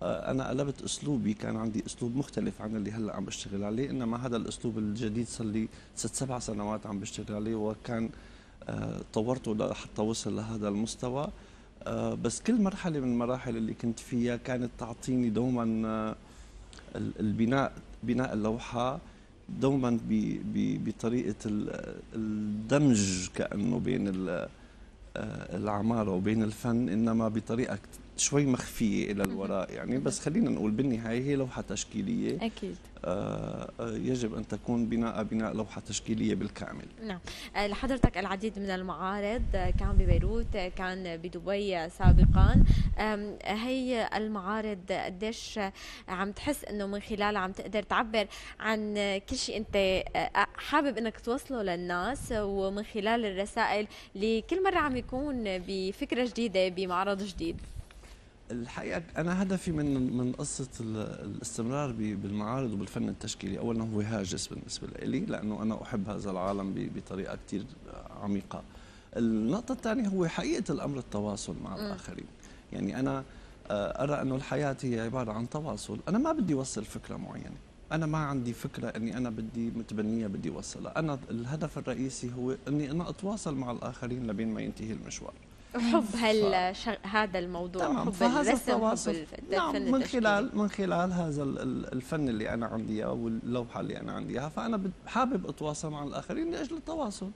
أنا قلبت أسلوبي، كان عندي أسلوب مختلف عن اللي هلا عم بشتغل عليه، إنما هذا الأسلوب الجديد صار لي 6-7 سنوات عم بشتغل عليه، وكان طورته لحتى وصل لهذا المستوى. بس كل مرحلة من المراحل اللي كنت فيها كانت تعطيني دوما بناء اللوحة دوما بطريقة الدمج كأنه بين العمارة وبين الفن، إنما بطريقة شوي مخفية إلى الوراء يعني. بس خلينا نقول بالنهاية هي لوحة تشكيلية، أكيد يجب أن تكون بناء لوحة تشكيلية بالكامل. نعم. لحضرتك العديد من المعارض، كان ببيروت، كان بدبي سابقا، هي المعارض قديش عم تحس أنه من خلالها عم تقدر تعبر عن كل شيء أنت حابب أنك توصله للناس، ومن خلال الرسائل اللي كل مرة عم يكون بفكرة جديدة بمعرض جديد؟ الحقيقة أنا هدفي من قصة الاستمرار بالمعارض وبالفن التشكيلي، أولا هو هاجس بالنسبة لي، لأنه أنا أحب هذا العالم بطريقة كثير عميقة. النقطة الثانية هو حقيقة الأمر التواصل مع الآخرين، يعني أنا أرى أنه الحياة هي عبارة عن تواصل. أنا ما بدي أوصل فكرة معينة، أنا ما عندي فكرة أني أنا بدي متبنية بدي أوصلها، أنا الهدف الرئيسي هو أني أنا أتواصل مع الآخرين لبين ما ينتهي المشوار. حب هذا الموضوع، تمام. حب الرسم، حب الفن، نعم، من خلال هذا الفن اللي انا عندي اياه واللوحه اللي انا عندي اياها، فانا حابب اتواصل مع الاخرين لاجل التواصل.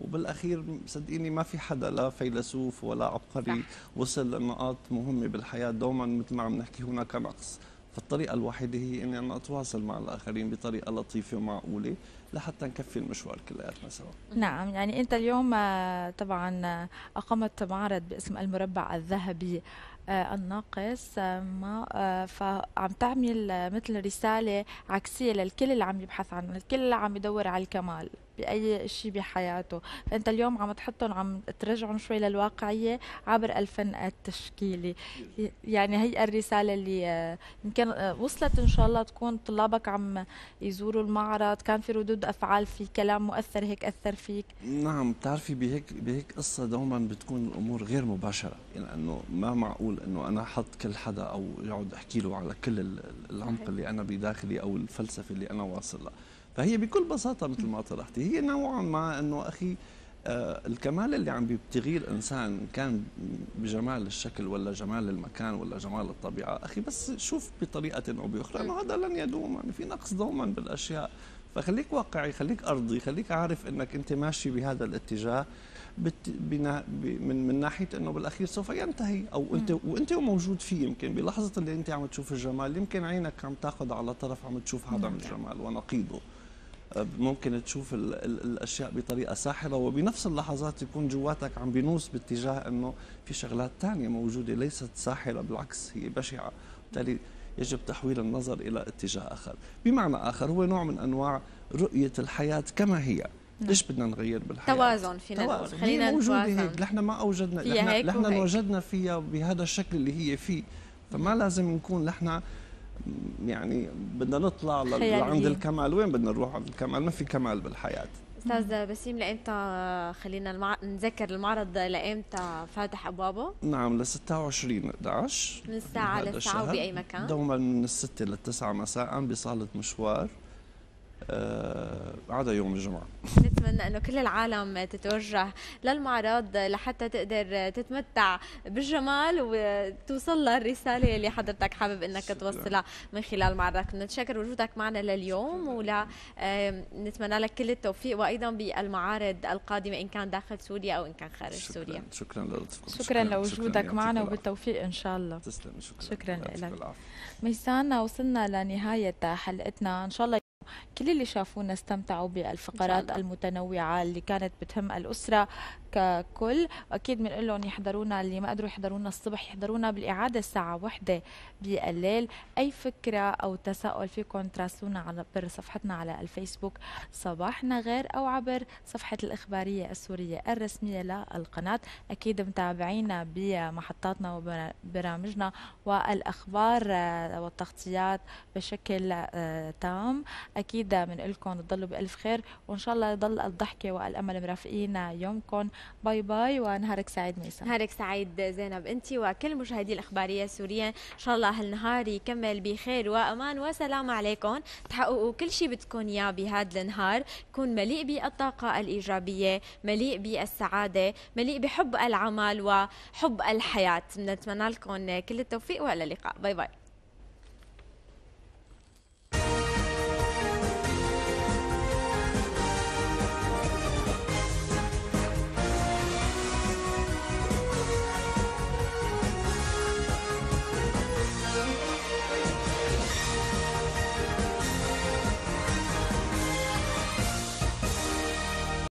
وبالاخير صدقيني ما في حدا لا فيلسوف ولا عبقري وصل لنقاط مهمه بالحياه، دوما مثل ما عم نحكي هناك نقص، فالطريقه الوحيده هي اني انا اتواصل مع الاخرين بطريقه لطيفه ومعقوله لحتى نكفي المشوار كلياتنا سوا. نعم. يعني انت اليوم طبعا اقمت معرض باسم المربع الذهبي الناقص، ما فعم تعمل مثل رساله عكسيه للكل اللي عم يبحث عنه، الكل اللي عم يدور على الكمال. بأي شيء بحياته، فأنت اليوم عم تحطهم عم ترجعهم شوي للواقعية عبر الفن التشكيلي. يعني هي الرسالة اللي يمكن وصلت إن شاء الله تكون طلابك عم يزوروا المعرض، كان في ردود أفعال، في كلام مؤثر هيك أثر فيك؟ نعم، بتعرفي بهيك قصة دوما بتكون الأمور غير مباشرة، لأنه يعني ما معقول إنه أنا أحط كل حدا أو يقعد أحكي له على كل العمق اللي أنا بداخلي أو الفلسفة اللي أنا واصل لها. فهي بكل بساطة مثل ما طرحتي هي نوعا ما أنه أخي الكمال اللي عم بيبتغيه الإنسان كان بجمال الشكل ولا جمال المكان ولا جمال الطبيعة، أخي بس شوف بطريقة أو بأخرى أنه هذا لن يدوم، يعني في نقص دوما بالأشياء، فخليك واقعي، خليك أرضي، خليك عارف أنك أنت ماشي بهذا الاتجاه من ناحية أنه بالأخير سوف ينتهي، أو أنت موجود فيه. يمكن بلحظة اللي أنت عم تشوف الجمال يمكن عينك عم تاخذ على طرف عم تشوف عدم الجمال ونقيضه، ممكن تشوف الأشياء بطريقة ساحرة وبنفس اللحظات يكون جواتك عم بينوس باتجاه أنه في شغلات تانية موجودة ليست ساحرة، بالعكس هي بشعة، وبالتالي يجب تحويل النظر إلى اتجاه آخر. بمعنى آخر هو نوع من أنواع رؤية الحياة كما هي. ليش بدنا نغير بالحياة؟ توازن فينا نقول، خلينا نتوازن، نحن ما أوجدنا، نحن وجدنا فيها بهذا الشكل اللي هي فيه، فما لازم نكون نحن يعني بدنا نطلع عند الكمال. وين بدنا نروح عند الكمال؟ ما في كمال بالحياة. استاذ بسيم، لامتى خلينا نذكر المعرض لامتى فاتح ابوابه؟ نعم، ل 26/11 من الساعة للساعة وبأي مكان؟ دوما من 6 ل9 مساء بصالة مشوار، عدا يوم الجمعة. نتمنى أنه كل العالم تتوجه للمعرض لحتى تقدر تتمتع بالجمال وتوصل للرسالة اللي حضرتك حابب أنك توصلها من خلال معرضك. نتشكر وجودك معنا لليوم، ونتمنى لك كل التوفيق، وأيضا بالمعارض القادمة إن كان داخل سوريا أو إن كان خارج سوريا. شكرا للطفكم. شكرا لوجودك معنا وبالتوفيق إن شاء الله. تسلمي، شكرا لك. ميسان، وصلنا لنهاية حلقتنا، إن شاء الله كل اللي شافونا استمتعوا بالفقرات المتنوعة اللي كانت بتهم الأسرة ككل، وأكيد بنقول لهم يحضرونا، اللي ما قدروا يحضرونا الصبح يحضرونا بالإعادة الساعة 1 بالليل. أي فكرة أو تساؤل فيكم تراسلونا عبر صفحتنا على الفيسبوك صباحنا غير، أو عبر صفحة الإخبارية السورية الرسمية للقناة. أكيد متابعينا بمحطاتنا وبرامجنا والأخبار والتغطيات بشكل تام. أكيد بنقول لكم تضلوا بألف خير، وإن شاء الله يضل الضحكة والأمل مرافقين يومكم. باي باي، ونهارك سعيد ميسان. نهارك سعيد زينب، أنت وكل مشاهدي الإخبارية السورية. إن شاء الله هالنهار يكمل بخير وأمان وسلام عليكم، تحققوا كل شيء بدكم إياه بهذا النهار، يكون مليء بالطاقة الإيجابية، مليء بالسعادة، مليء بحب العمل وحب الحياة. بنتمنى لكم كل التوفيق، وإلى اللقاء. باي باي.